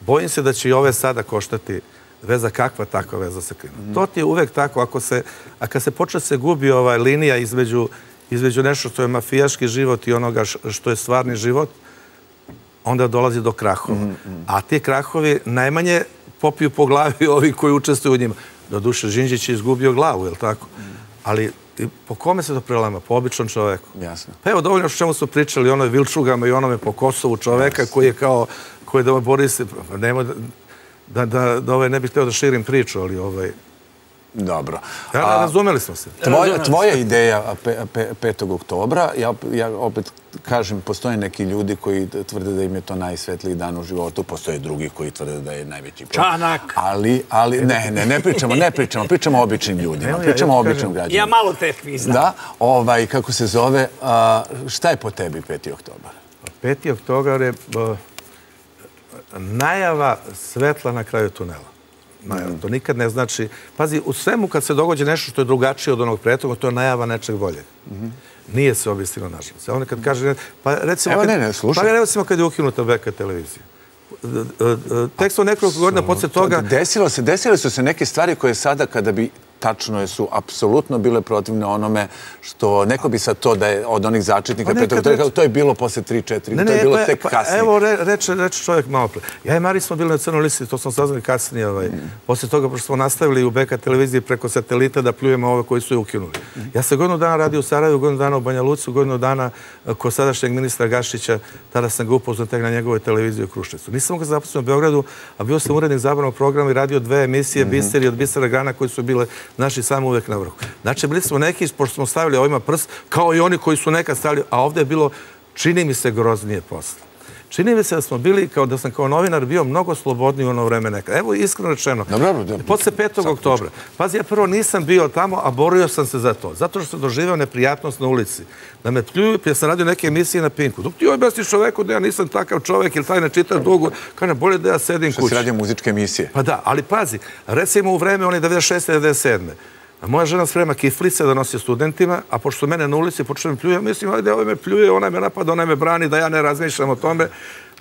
Bojim se da će i ove sada koštati veza, kakva takva veza sa kriminalom. To ti je uvek tako, ako se... A kad se počne se gubi ova linija između između nešto što je mafijaški život i onoga što je stvarni život, onda dolazi do krahova. A ti krahovi najmanje popiju po glavi ovi koji učestvuju u njima. Doduše, Žinđić je izgubio glavu, je li tako? Ali po kome se to prelama? Po običnom čoveku. Jasno. Pa evo, dovoljno što čemu su pričali, onoj Vilčugama i onome po Kosovu čoveka koji je kao, koji je da bori se, nemoj da ne bih hteo da širim priču, ali ovaj... Dobro. Razumeli smo se. Tvoja ideja petog oktobra, ja opet kažem, postoje neki ljudi koji tvrde da im je to najsvetliji dan u životu, postoje drugi koji tvrde da je najveći problem. Čanak! Ali, ali, ne, ne, ne pričamo, ne pričamo, pričamo o običnim ljudima, pričamo o običnim građanima. Ja malo tekvi znam. Da, ovaj, kako se zove, šta je po tebi peti oktobar? peti oktobar je najava svetla na kraju tunela. To nikad ne znači... Pazi, u svemu kad se događa nešto što je drugačije od onog prethodnog, to je najava nečeg boljeg. Nije se obistilo nažalost. Ono kad kaže... Pa recimo kad je ukinuta Beka televizija. Tek smo nekoliko godina poslije toga... Desile su se neke stvari koje sada kada bi... Tačno je, su apsolutno bile protivne onome što neko bi sad to da je od onih začetnika petog rekao, to je bilo posle tri četiri, to je bilo tek kasnije. Evo, reče čovjek malo pre. Ja i Mari smo bili na Crnoj listi, to smo saznali kasnije. Posle toga, pošto smo nastavili u Beka televiziji preko satelita da pljujemo ove koji su je ukinuli. Ja se godinu dana radio u Sarajevu, godinu dana u Banja Luci, godinu dana kod sadašnjeg ministra Gašića, tada sam ga upoznao tek na njegovoj televiziji u Kruševcu. Nisam ga zaposlio u Beogradu, a bio sam urednik zabavnog programa i radio dve emisije Biseri od Bisera Grana koji su bile naši sami uvek na vrhu. Znači, bili smo neki, pošto smo stavili ovima prst, kao i oni koji su nekad stavili, a ovdje je bilo, čini mi se, groznije posle. Čini mi se da smo bili, kao da sam kao novinar bio mnogo slobodniji u ono vreme nekada. Evo, iskreno rečeno, posle petog oktobra. Pazi, ja prvo nisam bio tamo, a borio sam se za to. Zato što sam doživao neprijatnost na ulici. Da me pljuju, jer sam radio neke emisije na Pinku. Dok ti joj besti čoveku da ja nisam takav čovek ili taj ne čitaš dugo, kao ne, bolje da ja sedim kući. Što si radio muzičke emisije. Pa da, ali pazi, recimo u vreme, on je devedeset šeste devedeset sedme Moja žena sprema kiflice da nosi studentima, a pošto mene na ulici počne mi pljuje, mislim, ajde, ovo me pljuje, ona me napada, ona me brani, da ja ne razmišljam o tome.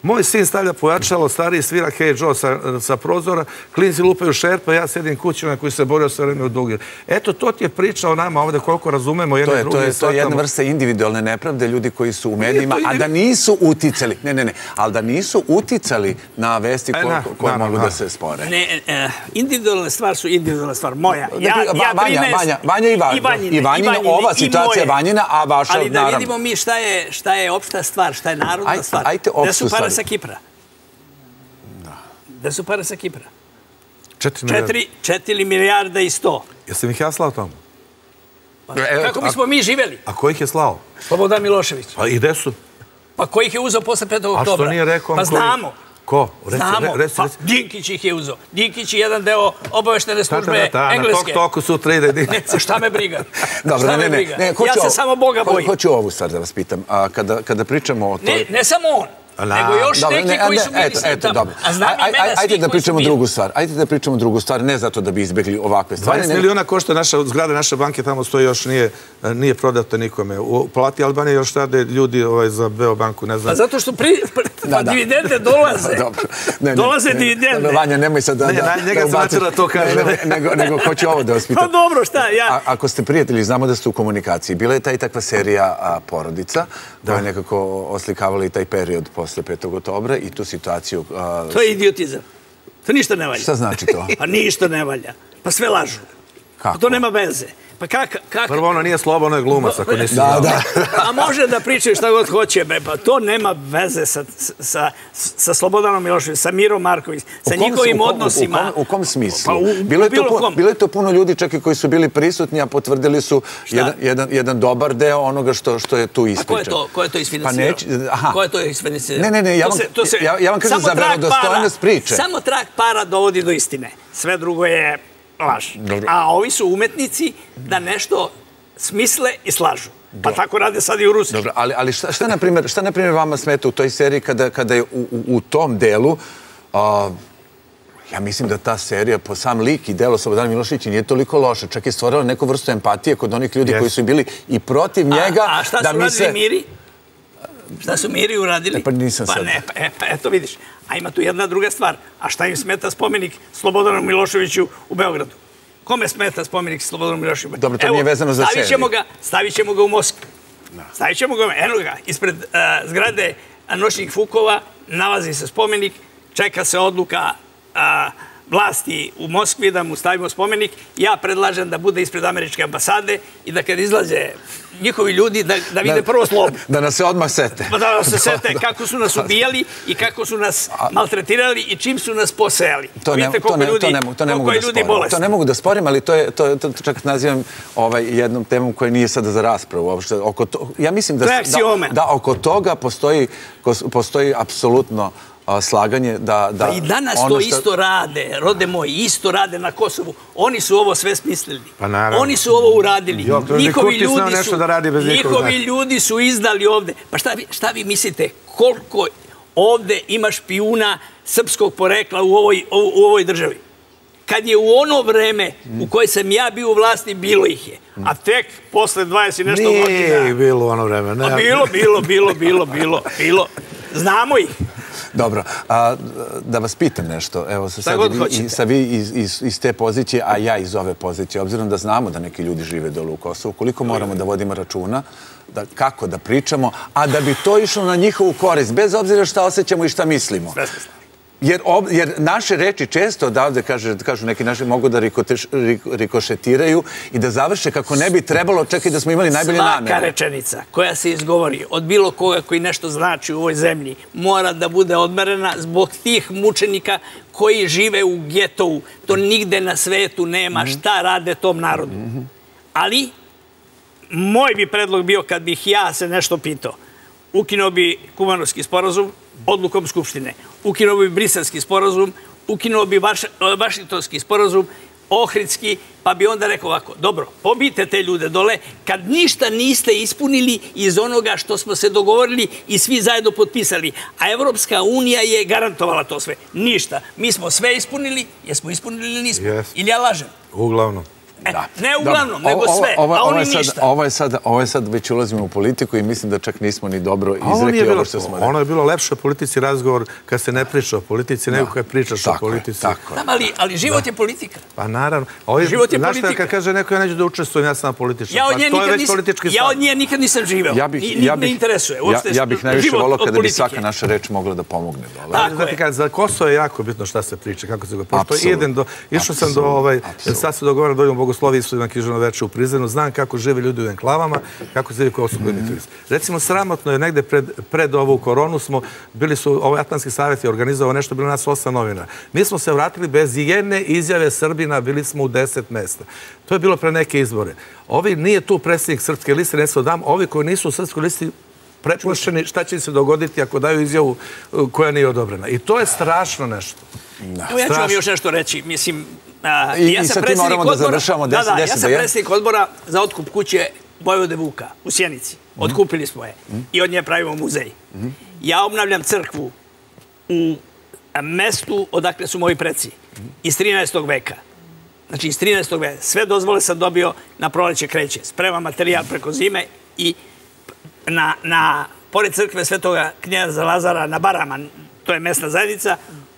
Moj sin stavlja pojačalo, stariji svira Hey Joe sa prozora, klinci lupaju šerpa, ja sedim kući na koji se borio sve vreme u dugi. Eto, to ti je priča o nama ovdje, koliko razumemo jedne druge. To je jedna vrsta individualne nepravde, ljudi koji su u medijima, a da nisu uticali, ne, ne, ne, ali da nisu uticali na vesti koje mogu da se spore. Individualne stvari su individualna stvar, moja. Vanja i Vanjina, ova situacija je Vanjina, a vaša, naravno. Ali da vidimo mi šta je opšta stvar, šta je narodna stvar. Da su pare sa Kipra. Da su pare sa Kipra. četiri milijarde i sto. Jesam ih ja slao tamo? Kako bismo mi živeli? A ko ih je slao? Slobodan Milošević. Pa i gde su? Pa ko ih je uzao posle petog oktobra? A što nije rekao? Pa znamo. Ko? Znamo. Pa Dinkić ih je uzao. Dinkić je jedan deo obaveštene službe engleske. Šta me briga? Šta me briga? Ja se samo Boga bojim. Hoću ovu stvar da vas pitam. Kada pričamo o toj... Ne samo on. Nego još neki koji su mirisli tamo. Ajde da pričamo drugu stvar. Ajde da pričamo drugu stvar, ne zato da bi izbjegli ovakve stvari. dvadeset miliona košta naša zgrada, naša banka tamo stoji, još nije prodata nikome. U Palati Albanije još rade ljudi za Beobanku, ne znam. Zato što dividende dolaze. Dolaze dividende. Vanja, nemoj sad da... Njega znači da to kaže. Nego hoću ovo da vas pitam. Pa dobro, šta ja... Ako ste prijatelji, znamo da ste u komunikaciji. Bila je ta i takva serija Porodica, da je nekako oslikavala i taj period posle petog oktobra i tu situaciju... To je idiotizam. To ništa ne valja. Šta znači to? Pa ništa ne valja. Pa sve lažu. Kako? Pa to nema veze. Pa kako... Prvo, ono nije slobo, ono je glumac, ako nisi... Da, da. A može da pričaju šta god hoće, bre. Pa to nema veze sa Slobodanom Miloševićem, sa Mirom Markovićem, sa njihovim odnosima. U kom smislu? Bilo je to puno ljudi, čak i koji su bili prisutni, a potvrdili su jedan dobar deo onoga što je tu ispričao. Ko je to isfinansirao? Ko je to isfinansirao? Ne, ne, ne, ja vam kažem za verodostojnost priče. Samo trag para dovodi do istine. Sve drugo je... A ovi su umetnici da nešto smisle i slažu. Pa tako rade sad i u Rusiji. Ali šta, na primjer, vama smeta u toj seriji kada je u tom delu... Ja mislim da ta serija po sam lik i delo Slobodana Miloševića nije toliko loša. Čak je stvorila neku vrstu empatije kod onih ljudi koji su bili i protiv njega. A šta su radili Miri? Šta su Miri uradili? Pa nisam sad. Pa eto vidiš. A ima tu jedna druga stvar. A šta im smeta spomenik Slobodanu Miloševiću u Beogradu? Kome smeta spomenik Slobodanu Miloševiću? Dobro, to nije vezano za seriju. Stavit ćemo ga u Moskvu. Stavit ćemo ga, eno ga, ispred zgrade noćnih Vukova nalazi se spomenik, čeka se odluka vlasti u Moskvi da mu stavimo spomenik. Ja predlažem da bude ispred američke ambasade i da kad izlaze njihovi ljudi da vide prvo slobu. Da nas se odmah sete. Da nas se sete kako su nas ubijali i kako su nas maltretirali i čim su nas posejali. Vidite koliko je ljudi bolesti. To ne mogu da sporim, ali to čak nazivam jednom temom koja nije sada za raspravu. Ja mislim da oko toga postoji apsolutno slaganje da... Pa i danas to isto rade, rode moji, isto rade na Kosovu. Oni su ovo sve smislili. Oni su ovo uradili. Njihovi ljudi su izdali ovde. Pa šta vi mislite, koliko ovde ima špijuna srpskog porekla u ovoj državi? Kad je u ono vreme u koje sam ja bio u vlasti, bilo ih je. A tek posle dvadeset i nešto godina... Nije bilo u ono vreme. Bilo, bilo, bilo, bilo, bilo, bilo. Znamo ih. Dobro, da vas pitam nešto, evo sa vi iz te pozicije, a ja iz ove pozicije, obzirom da znamo da neki ljudi žive dole u Kosovu, koliko moramo da vodimo računa, kako da pričamo, a da bi to išlo na njihovu korist, bez obzira šta osjećamo i šta mislimo. Sve se slažem. Jer naše reči često odavde, kažu neki naši, mogu da rikošetiraju i da završe kako ne bi trebalo, čak i da smo imali najbolje namere. Svaka rečenica koja se izgovori od bilo koga koji nešto znači u ovoj zemlji mora da bude odmerena zbog tih mučenika koji žive u getovu. To nigde na svetu nema šta rade tom narodu. Ali, moj bi predlog bio kad bih ja se nešto pitao. Ukinuo bi Kumanovski sporazum odlukom Skupštine. Ukinuo bi Briselski sporazum, ukinuo bi Vašingtonski sporazum, Ohridski, pa bi onda rekao ovako, dobro, pobijte te ljude dole, kad ništa niste ispunili iz onoga što smo se dogovorili i svi zajedno potpisali, a Evropska unija je garantovala to sve. Ništa. Mi smo sve ispunili, jesmo ispunili ili nismo. Ili ja lažem? Uglavnom. Ne uglavnom, nego sve, a oni ništa. Ovo je sad, već ulazimo u politiku i mislim da čak nismo ni dobro izrekli ovo što smo rekli. Ono je bilo lepše o politici razgovor kad se ne priča o politici, nego kad pričaš o politici. Ali život je politika. Pa naravno. Život je politika. Znaš šta, kad kaže neko ja neću da učestvujem, ja sam političan. Ja od nje nikad nisam živeo. Ne interesuje. Ja bih najviše volao kada bi svaka naša reč mogla da pomogne. Za Kosovo je jako bitno šta se priča, kako se govori. Išao sam do, sad se dogovaram da idemo Bogosloviji su jedan knjiženo veče u Prizrenu. Znam kako žive ljudi u enklavama, kako žive koji osobi imitiriste. Recimo, sramotno je negde pred ovu koronu smo, bili su, ovaj Atlantski savjet je organizovao nešto, bilo nas osam novina. Mi smo se vratili bez jedne izjave Srbina, bili smo u deset mesta. To je bilo pre neke izbore. Ovi nije tu predsjednik Srpske liste, ne se odam, ovi koji nisu u Srpskoj listi prepušteni, šta će se dogoditi ako daju izjavu koja nije odobrena. I to je strašno nešto. Ja ću vam još nešto reći. Mislim, ja sam predsjednik odbora za otkup kuće Vojvode Vuka u Sjenici. Otkupili smo je i od nje pravimo muzej. Ja obnavljam crkvu u mestu odakle su moji preci iz trinaestog veka. Znači iz trinaestog veka. Sve dozvole sam dobio, na proleće kreće. Spremam materijal preko zime i pored crkve Svetoga knjeza Lazara na Barama, to je mesna zajednica,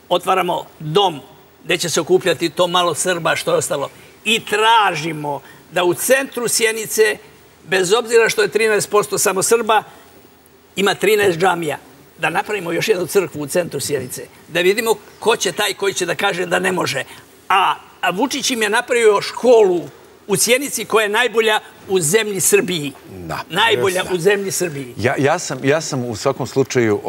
otvaramo dom gde će se okupljati to malo Srba što je ostalo. I tražimo da u centru Sjenice, bez obzira što je trinaest posto samo Srba, ima trinaest džamija. Da napravimo još jednu crkvu u centru Sjenice. Da vidimo ko će taj koji će da kaže da ne može. A Vučić im je napravio školu u Sjenici koja je najbolja u zemlji Srbiji. Najbolja u zemlji Srbiji. Ja sam u svakom slučaju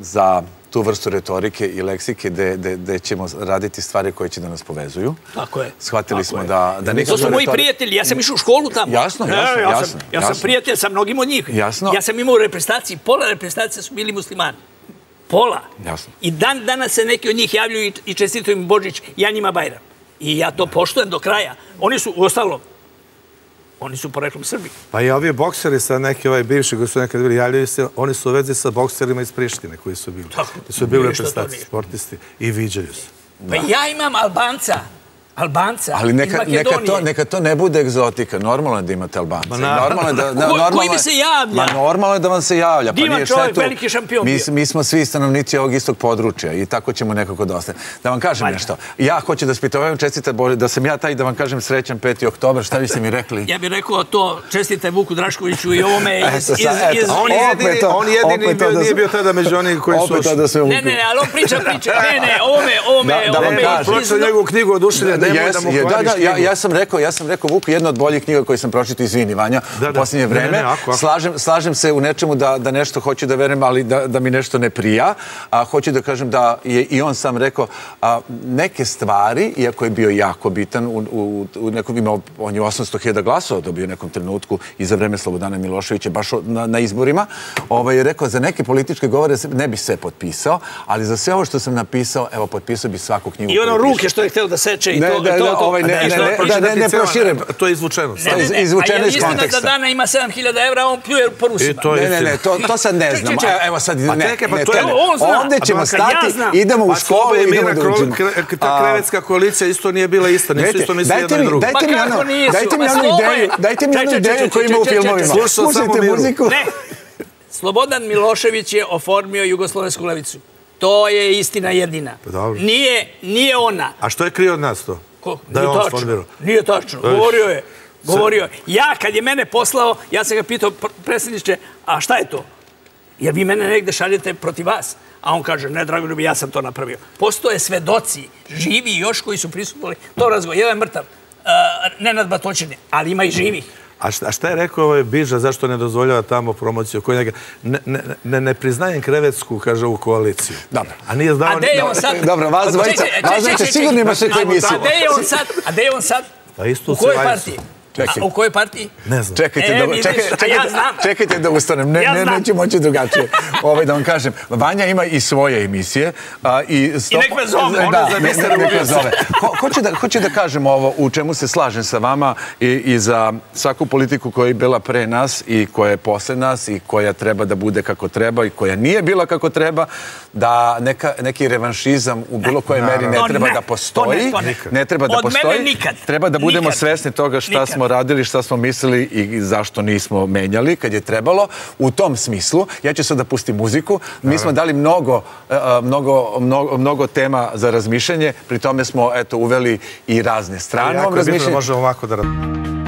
za tu vrstu retorike i leksike gde ćemo raditi stvari koje će da nas povezuju. Tako je. Shvatili smo da... To su moji prijatelji, ja sam išao u školu tamo. Jasno, jasno. Ja sam prijatelj sa mnogim od njih. Jasno. Ja sam imao u reprezentaciji, pola reprezentacije su bili muslimani. Pola. Jasno. I dan danas se neki od njih javljuju i čestitaju im Božić, ja njima Bajram. I ja to poštujem do kraja. Oni su, u ostalom, oni su poreklom Srbi. Pa i ovi bokseri sa neki ovaj bivši koji su nekad bili javljaju se, oni su u vezi sa bokserima iz Prištine koji su bili. Su bili reprezentaci, sportisti i viđaju se. Pa ja imam Albanca Albanca iz Makedonije. Neka to ne bude egzotika. Normalno je da imate Albanca. Koji mi se javlja? Normalno je da vam se javlja. Divan čovjek, veliki šampion. Mi smo svi stanovnici ovog istog područja i tako ćemo nekako dosta. Da vam kažem nešto. Ja hoću da spitavam, čestite, da sam ja taj, da vam kažem, srećan peti oktobar. Šta vi ste mi rekli? Ja bih rekao to, čestitaj Vuku Draškoviću i ovome. On jedini nije bio tada među onih koji su... Ne, ne, ne, ali on priča, priča. Ne, ne, ovome, ovome. Ja sam rekao, Vuku, jedna od boljih knjiga koju sam pročitao, izvini Vanja, u posljednje vreme. Slažem se u nečemu da nešto hoću da verujem, ali da mi nešto ne prija. Hoću da kažem da je i on sam rekao neke stvari, iako je bio jako bitan, on je osamsto hiljada glasova dobio u nekom trenutku i za vreme Slobodana Miloševića, baš na izborima, je rekao za neke političke govore ne bi sve potpisao, ali za sve ovo što sam napisao, evo, potpisao bi svaku knjigu. I ono ruke što je hteo da seče i to. Ne proširujem. To je izvučeno. A je istina da dana ima sedam hiljada evra, on pljuje po Rusima? Ne, ne, to sad ne znam. Evo sad, ne. Ovdje ćemo stati, idemo u školu i idemo da uđemo. Ta krevetska koalicija isto nije bila ista. Nisu isto misli jedna i druga. Dajte mi onu ideju. Dajte mi onu ideju koju ima u filmovima. Slušajte muziku. Ne. Slobodan Milošević je oformio Jugoslovensku levicu. To je istina jedina. Nije ona. A što je krio od nas to? Da je on sformirao. Nije tačno. Govorio je. Govorio je. Ja kad je mene poslao, ja sam ga pitao, predsjedniče, a šta je to? Jer vi mene negde šaljete protiv vas. A on kaže, ne, Dragoljub, ja sam to napravio. Postoje svedoci, živi još koji su prisutili to razgovor. Jedan je mrtav, Nenad Batočine, ali ima i živih. A šta je rekao ovaj Biža, zašto ne dozvoljava tamo promociju? Ne priznajem krevetsku, kaže, u koaliciju. Dobro. A nije znao... Dobro, vas dvojica sigurno imaš neku emisiju. A gde je on sad? U kojoj partiji? U kojoj partiji? Ne znam. Čekajte da ustanem. Neću moći drugačije. Da vam kažem, Vanja ima i svoje emisije. I nek me zove. Nek me zove. Hoću da kažem ovo u čemu se slažem sa vama i za svaku politiku koja je bila pre nas i koja je posle nas i koja treba da bude kako treba i koja nije bila kako treba, da neki revanšizam u bilo kojoj meri ne treba da postoji. Ne treba da postoji. Od mene nikad. Treba da budemo svesni toga šta smo radili, šta smo mislili i zašto nismo menjali kad je trebalo. U tom smislu, ja ću sad da pustim muziku. Mi smo dali mnogo tema za razmišljanje, pri tome smo uveli i razne strane. Jako je bitno da možemo ovako da radimo.